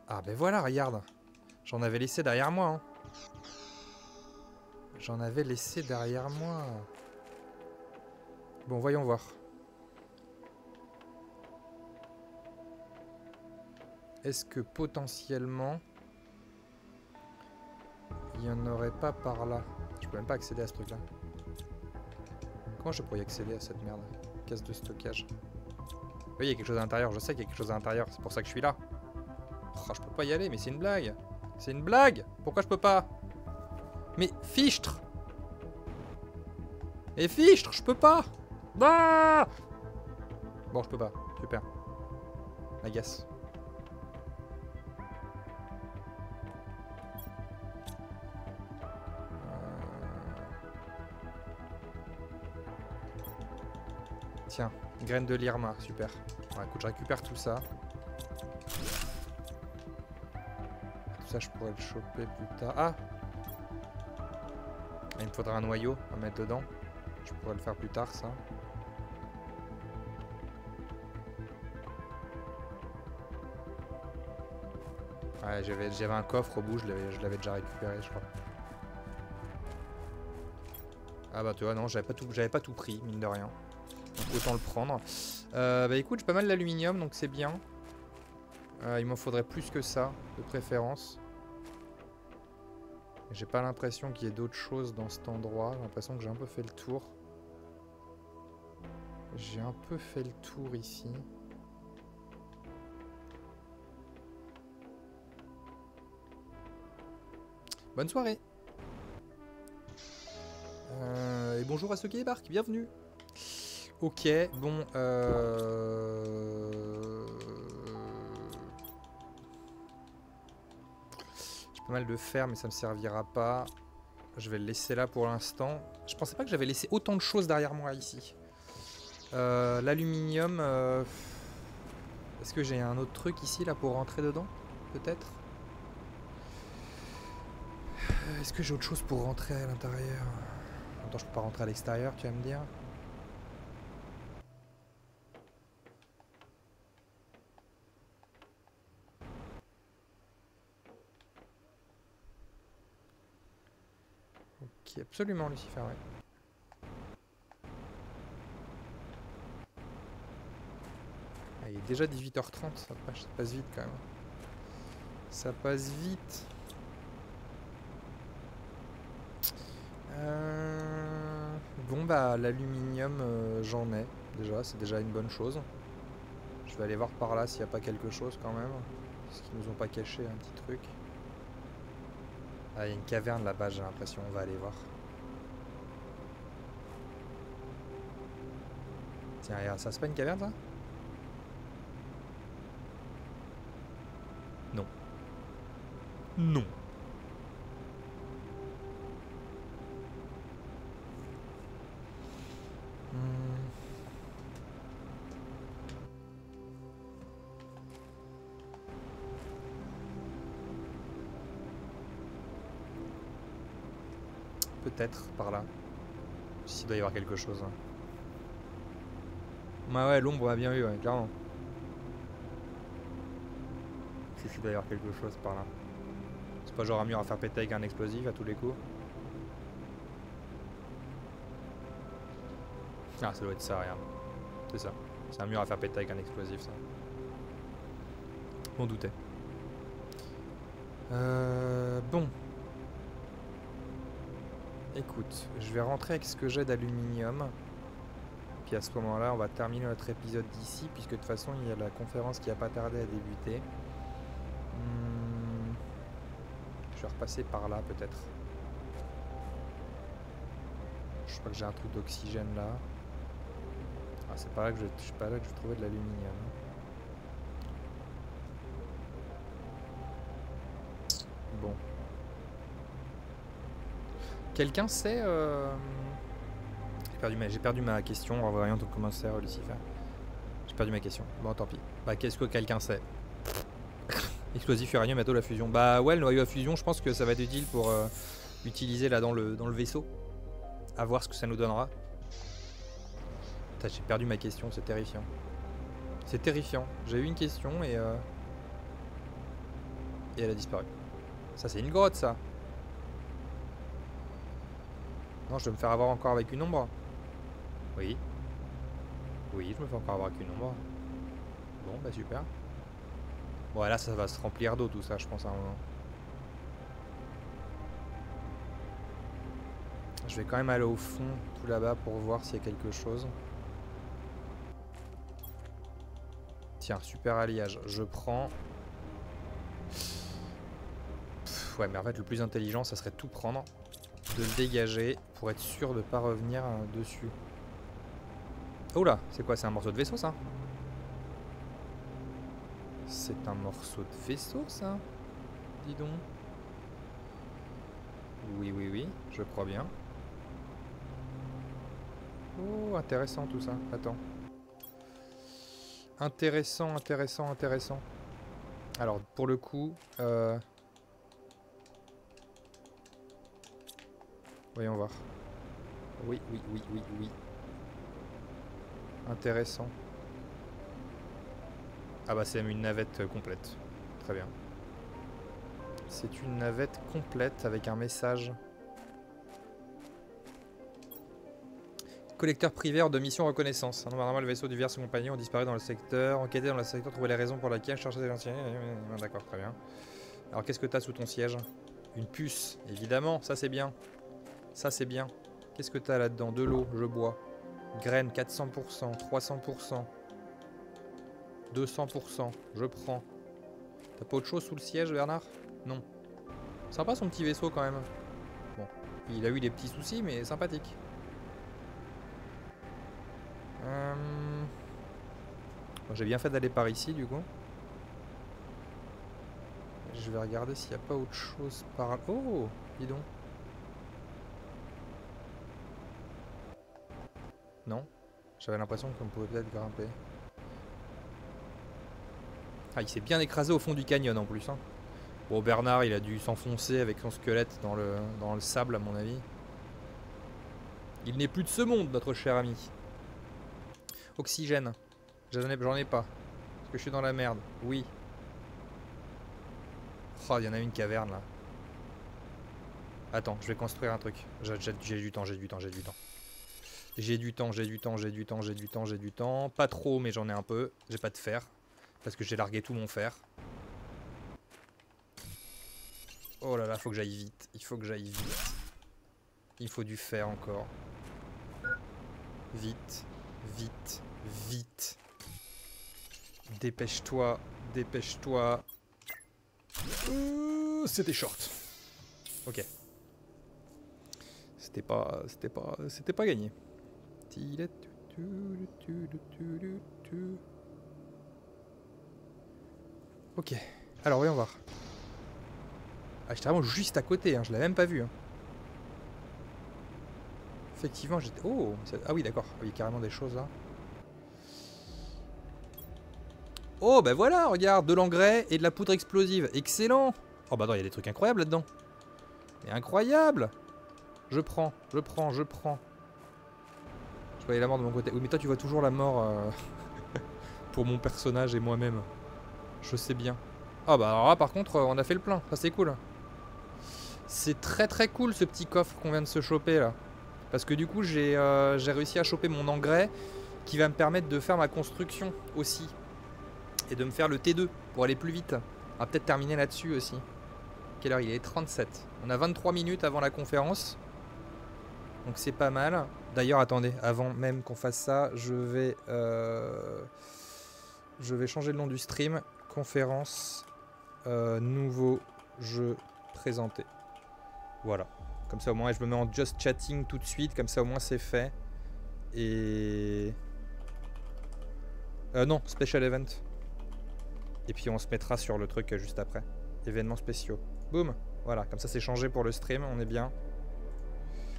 Ah ben voilà, regarde. J'en avais laissé derrière moi. Hein. J'en avais laissé derrière moi. Bon, voyons voir. Est-ce que potentiellement... il n'y en aurait pas par là? Je peux même pas accéder à ce truc là. Comment je pourrais accéder à cette merde? Caisse de stockage. Oui, il y a quelque chose à l'intérieur, je sais qu'il y a quelque chose à l'intérieur, c'est pour ça que je suis là. Oh, je peux pas y aller, mais c'est une blague. C'est une blague. Pourquoi je peux pas? Mais fichtre. Et fichtre, je peux pas. Ah bon, je peux pas, super. Agace. Tiens, graine de l'Irma, super. Bon, écoute, je récupère tout ça. Tout ça, je pourrais le choper plus tard. Ah! Il me faudra un noyau à mettre dedans. Je pourrais le faire plus tard, ça. Ouais, j'avais un coffre au bout, je l'avais déjà récupéré, je crois. Ah bah, tu vois, non, j'avais pas tout pris, mine de rien. Donc autant le prendre. Bah écoute, j'ai pas mal d'aluminium, donc c'est bien. Il m'en faudrait plus que ça, de préférence. J'ai pas l'impression qu'il y ait d'autres choses dans cet endroit. J'ai l'impression que j'ai un peu fait le tour. J'ai un peu fait le tour ici. Bonne soirée. Et bonjour à ceux qui débarquent, bienvenue. Ok, bon, j'ai pas mal de fer, mais ça me servira pas. Je vais le laisser là pour l'instant. Je pensais pas que j'avais laissé autant de choses derrière moi ici. L'aluminium... Est-ce que j'ai un autre truc ici, là, pour rentrer dedans? Peut-être? Est-ce que j'ai autre chose pour rentrer à l'intérieur? Attends, je peux pas rentrer à l'extérieur, tu vas me dire? Absolument, Lucifer, ouais. Ah, il est déjà 18h30, ça passe vite quand même. Ça passe vite. Bon, bah, l'aluminium, j'en ai déjà, c'est déjà une bonne chose. Je vais aller voir par là s'il n'y a pas quelque chose quand même. Parce qu'ils nous ont pas caché un petit truc. Ah, il y a une caverne là-bas, j'ai l'impression. On va aller voir. Tiens, regarde, ça, c'est pas une caverne, ça? Non. Peut-être par là. S'il doit y avoir quelque chose. Bah ouais, l'ombre on a bien vu, ouais, clairement. S'il doit y avoir quelque chose par là. C'est pas genre un mur à faire péter avec un explosif à tous les coups. Ah, ça doit être ça, regarde. C'est ça. C'est un mur à faire péter avec un explosif, ça. M'en doutais. Bon. Écoute, je vais rentrer avec ce que j'ai d'aluminium. Puis à ce moment-là, on va terminer notre épisode d'ici, puisque de toute façon, il y a la conférence qui n'a pas tardé à débuter. Je vais repasser par là, peut-être. Je crois que j'ai un truc d'oxygène là. Ah, c'est pas là que je vais trouver de l'aluminium. Bon. Quelqu'un sait... J'ai perdu ma question, on va rien tout commencer à Lucifer. J'ai perdu ma question, bon tant pis. Bah qu'est-ce que quelqu'un sait? Explosif uranium, métaux, la fusion. Bah ouais, le noyau à fusion, je pense que ça va être utile pour utiliser là dans le vaisseau. À voir ce que ça nous donnera. Putain, j'ai perdu ma question, c'est terrifiant. C'est terrifiant, j'ai eu une question et elle a disparu. Ça c'est une grotte ça. Non, je vais me faire avoir encore avec une ombre. Oui. Oui, je me fais encore avoir avec une ombre. Bon, bah super. Bon, là, ça va se remplir d'eau, tout ça, je pense, à un moment. Je vais quand même aller au fond, tout là-bas, pour voir s'il y a quelque chose. Tiens, super alliage. Je prends... Pff, ouais, mais en fait, le plus intelligent, ça serait de tout prendre. De le dégager pour être sûr de pas revenir dessus. Oh là, c'est quoi? C'est un morceau de vaisseau ça? C'est un morceau de vaisseau ça? Dis donc. Oui, oui, oui, je crois bien. Oh, intéressant tout ça. Attends. Intéressant, intéressant, intéressant. Alors, pour le coup... Voyons voir. Oui, oui, oui, oui, oui. Intéressant. Ah bah c'est même une navette complète. Très bien. C'est une navette complète avec un message. Collecteur privé hors de mission reconnaissance. Un nombre normal de vaisseaux du Vierge et compagnie ont disparu dans le secteur. Enquêter dans le secteur, trouver les raisons pour lesquelles chercher des anciens. D'accord, très bien. Alors qu'est-ce que t'as sous ton siège? Une puce, évidemment, ça c'est bien. Ça c'est bien. Qu'est-ce que t'as là-dedans? De l'eau, je bois. Graines, 400%, 300%, 200%, je prends. T'as pas autre chose sous le siège, Bernard? Non. Sympa son petit vaisseau quand même. Bon, il a eu des petits soucis, mais sympathique. J'ai bien fait d'aller par ici, du coup. Je vais regarder s'il n'y a pas autre chose par... Oh, dis donc. Non, j'avais l'impression qu'on pouvait peut-être grimper. Ah, il s'est bien écrasé au fond du canyon en plus. Hein. Bon, Bernard, il a dû s'enfoncer avec son squelette dans le sable, à mon avis. Il n'est plus de ce monde, notre cher ami. Oxygène. J'en ai pas. Parce que je suis dans la merde. Oui. Oh, il y en a une caverne, là. Attends, je vais construire un truc. J'ai du temps. J'ai du temps. Pas trop, mais j'en ai un peu. J'ai pas de fer. Parce que j'ai largué tout mon fer. Oh là là, faut que j'aille vite. Il faut que j'aille vite. Il faut du fer encore. Vite. Vite. Vite. Dépêche-toi. Dépêche-toi. C'était short. Ok. C'était pas gagné. Ok, alors voyons voir. Ah, j'étais vraiment juste à côté, hein, je l'avais même pas vu. Hein. Effectivement, j'étais... Oh, ah oui, d'accord. Il y a carrément des choses là. Oh, bah voilà, regarde, de l'engrais et de la poudre explosive. Excellent. Oh, bah non, il y a des trucs incroyables là-dedans. Mais incroyable. Je prends, je prends, je prends. Je voyais la mort de mon côté. Oui, mais toi, tu vois toujours la mort pour mon personnage et moi-même. Je sais bien. Ah bah alors là, par contre, on a fait le plein. Ça, c'est cool. C'est très très cool, ce petit coffre qu'on vient de se choper, là. Parce que du coup, j'ai réussi à choper mon engrais qui va me permettre de faire ma construction aussi. Et de me faire le T2 pour aller plus vite. On va peut-être terminer là-dessus aussi. Quelle heure il est? 37. On a 23 minutes avant la conférence. Donc c'est pas mal. D'ailleurs, attendez, avant même qu'on fasse ça, je vais changer le nom du stream. Conférence, nouveau jeu présenté. Voilà. Comme ça au moins, je me mets en just chatting tout de suite. Comme ça au moins c'est fait. Et... non, special event. Et puis on se mettra sur le truc juste après. Événements spéciaux. Boum. Voilà, comme ça c'est changé pour le stream, on est bien.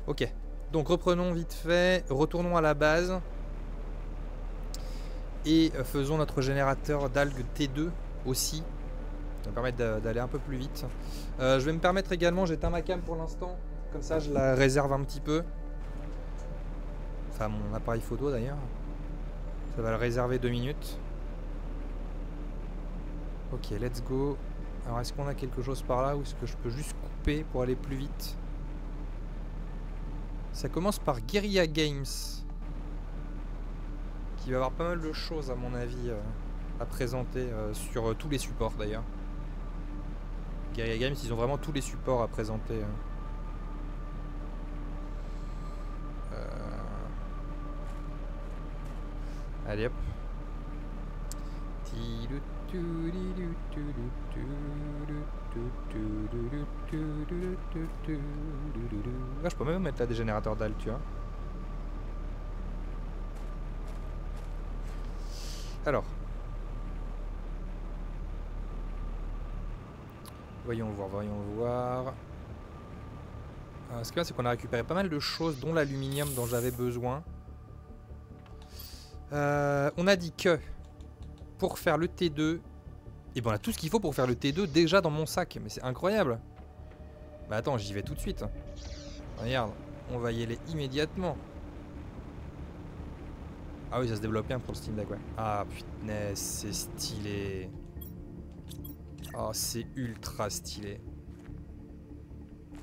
Ok. Donc reprenons vite fait, retournons à la base. Et faisons notre générateur d'algues T2 aussi. Ça va me permettre d'aller un peu plus vite. Je vais me permettre également, j'éteins ma cam pour l'instant. Comme ça je la réserve un petit peu. Enfin mon appareil photo d'ailleurs. Ça va le réserver 2 minutes. Ok, let's go. Alors, est-ce qu'on a quelque chose par là ou est-ce que je peux juste couper pour aller plus vite? Ça commence par Guerrilla Games. Qui va avoir pas mal de choses, à mon avis, à présenter sur tous les supports, d'ailleurs. Guerrilla Games, ils ont vraiment tous les supports à présenter. Allez, hop. Ah, je peux même mettre là des générateurs d'algues, tu vois. Alors. Voyons voir, voyons voir. Alors, ce qu'il y a, c'est qu'on a récupéré pas mal de choses, dont l'aluminium dont j'avais besoin. On a dit que... pour faire le T2, et ben on a tout ce qu'il faut pour faire le T2 déjà dans mon sac, mais c'est incroyable. Bah attends, j'y vais tout de suite. Regarde, on va y aller immédiatement. Ah oui, ça se développe bien pour le Steam Deck, ouais. Ah putain, c'est stylé. Ah, c'est ultra stylé.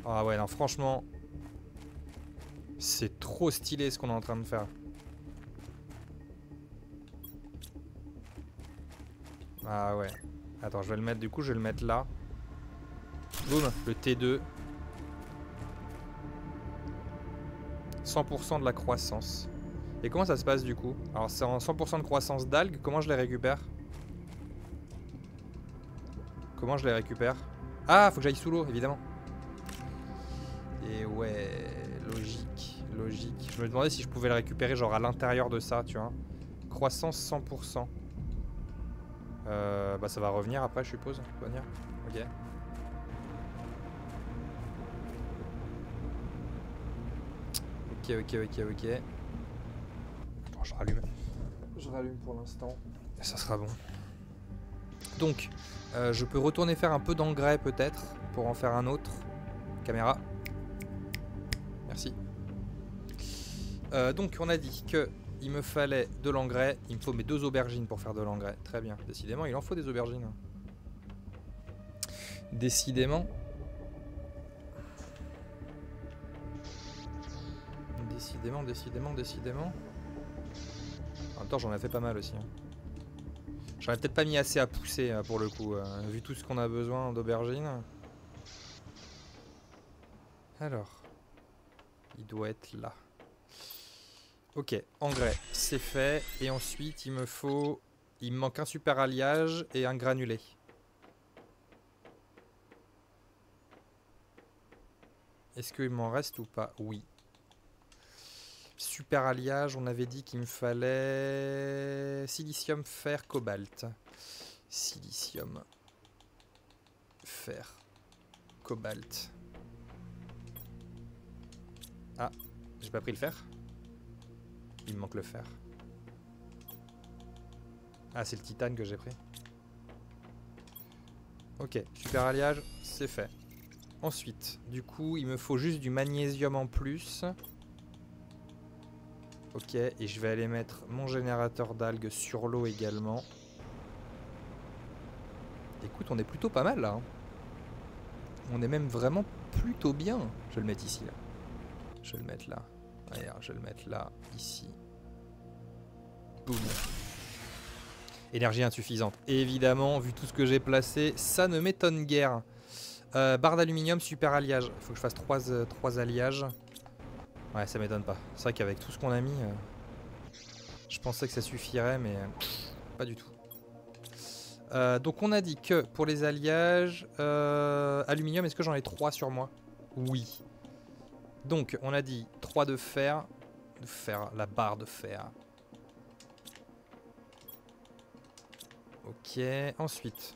Ah ouais, non, franchement, c'est trop stylé ce qu'on est en train de faire. Ah ouais. Attends, je vais le mettre, du coup, je vais le mettre là. Boum, le T2. 100% de la croissance. Et comment ça se passe, du coup? Alors, c'est en 100% de croissance d'algues. Comment je les récupère? Comment je les récupère? Ah, faut que j'aille sous l'eau, évidemment. Et ouais, logique, logique. Je me demandais si je pouvais le récupérer, genre, à l'intérieur de ça, tu vois. Croissance 100%. Bah ça va revenir après je suppose. Ok. Ok. Attends, je rallume. Je rallume pour l'instant. Ça sera bon. Donc, je peux retourner faire un peu d'engrais peut-être pour en faire un autre. Caméra. Merci. Donc on a dit que... il me fallait de l'engrais, il me faut mes 2 aubergines pour faire de l'engrais. Très bien, décidément il en faut des aubergines. Décidément. Décidément. En même temps j'en ai fait pas mal aussi. J'en ai peut-être pas mis assez à pousser pour le coup, vu tout ce qu'on a besoin d'aubergines. Alors, il doit être là. Ok, engrais, c'est fait. Et ensuite, il me faut... il me manque un super alliage et un granulé. Est-ce qu'il m'en reste ou pas? Oui. Super alliage, on avait dit qu'il me fallait... silicium, fer, cobalt. Silicium, fer, cobalt. Ah, j'ai pas pris le fer. Il me manque le fer. Ah, c'est le titane que j'ai pris. Ok, super alliage, c'est fait. Ensuite, du coup, il me faut juste du magnésium en plus. Ok, et je vais aller mettre mon générateur d'algues sur l'eau également. Écoute, on est plutôt pas mal là. On est même vraiment plutôt bien. Je vais le mettre ici là. Je vais le mettre là. D'ailleurs, je vais le mettre là, ici. Boum. Énergie insuffisante. Et évidemment, vu tout ce que j'ai placé, ça ne m'étonne guère. Barre d'aluminium, super alliage. Il faut que je fasse 3 alliages. Ouais, ça m'étonne pas. C'est vrai qu'avec tout ce qu'on a mis, je pensais que ça suffirait, mais pas du tout. Donc on a dit que pour les alliages, aluminium, est-ce que j'en ai 3 sur moi? Oui. Donc on a dit 3 de fer. De fer, la barre de fer. Ok, ensuite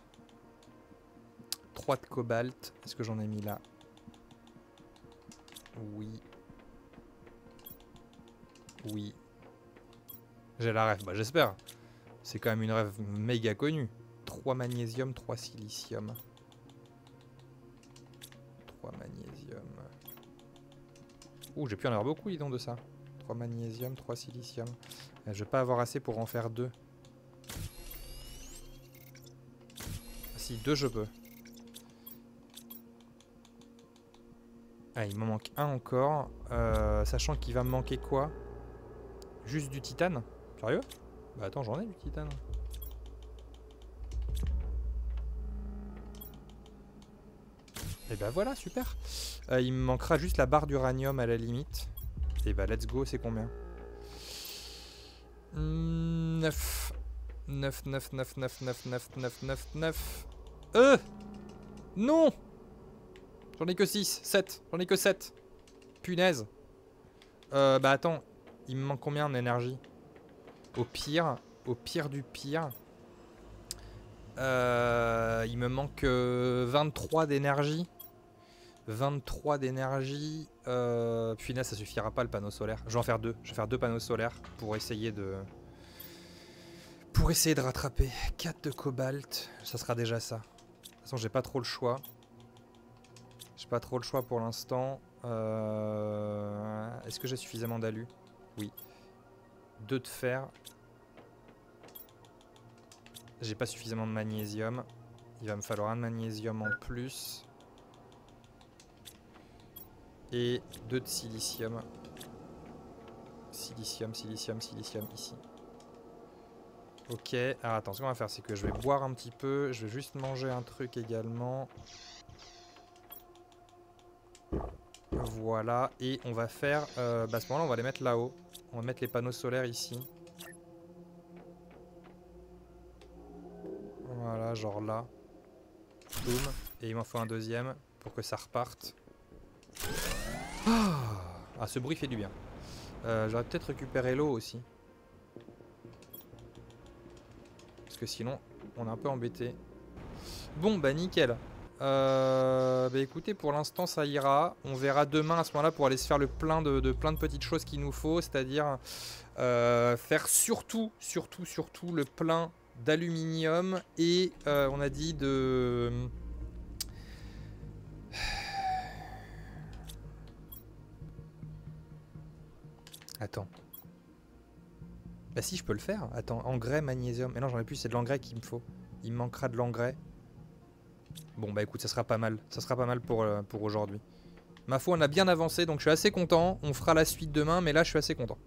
3 de cobalt. Est-ce que j'en ai mis là? Oui. Oui. J'ai la ref, bah j'espère. C'est quand même une ref méga connue. 3 magnésium, 3 silicium. 3 magnésium. Ouh, j'ai pu en avoir beaucoup, dis donc, de ça. 3 magnésium, 3 silicium. Je vais pas avoir assez pour en faire 2. Si, 2 je peux. Ah, il m'en manque un encore. Sachant qu'il va me manquer quoi? Juste du titane? Sérieux? Bah attends, j'en ai du titane. Et bah voilà, super. Il me manquera juste la barre d'uranium à la limite. Et bah let's go, c'est combien? 9. 9, 9, 9, 9, 9, 9, 9, 9, 9. Non! J'en ai que 6, 7. J'en ai que 7. Punaise. Bah attends, il me manque combien en énergie? Au pire du pire, il me manque 23 d'énergie. 23 d'énergie. Puis là, ça suffira pas le panneau solaire. Je vais en faire 2. Je vais faire 2 panneaux solaires pour essayer de rattraper. 4 de cobalt. Ça sera déjà ça. De toute façon, j'ai pas trop le choix. J'ai pas trop le choix pour l'instant. Est-ce que j'ai suffisamment d'alu? Oui. 2 de fer. J'ai pas suffisamment de magnésium. Il va me falloir un de magnésium en plus. Et 2 de silicium. Silicium, silicium, silicium, ici. Ok. Alors attends, ce qu'on va faire, c'est que je vais boire un petit peu. Je vais juste manger un truc également. Voilà. Et on va faire... à ce moment-là, on va les mettre là-haut. On va mettre les panneaux solaires ici. Voilà, genre là. Boum. Et il m'en faut un deuxième pour que ça reparte. Oh, ah, ce bruit fait du bien. J'aurais peut-être récupéré l'eau aussi. Parce que sinon, on est un peu embêté. Bon, bah nickel. Bah écoutez, pour l'instant ça ira. On verra demain à ce moment-là pour aller se faire le plein de plein de petites choses qu'il nous faut. C'est-à-dire faire surtout le plein d'aluminium. Et on a dit de... Attends. Bah si, je peux le faire. Attends, engrais, magnésium. Mais non, j'en ai plus, c'est de l'engrais qu'il me faut. Il me manquera de l'engrais. Bon bah écoute, ça sera pas mal. Ça sera pas mal pour aujourd'hui. Ma foi, on a bien avancé, donc je suis assez content. On fera la suite demain, mais là je suis assez content.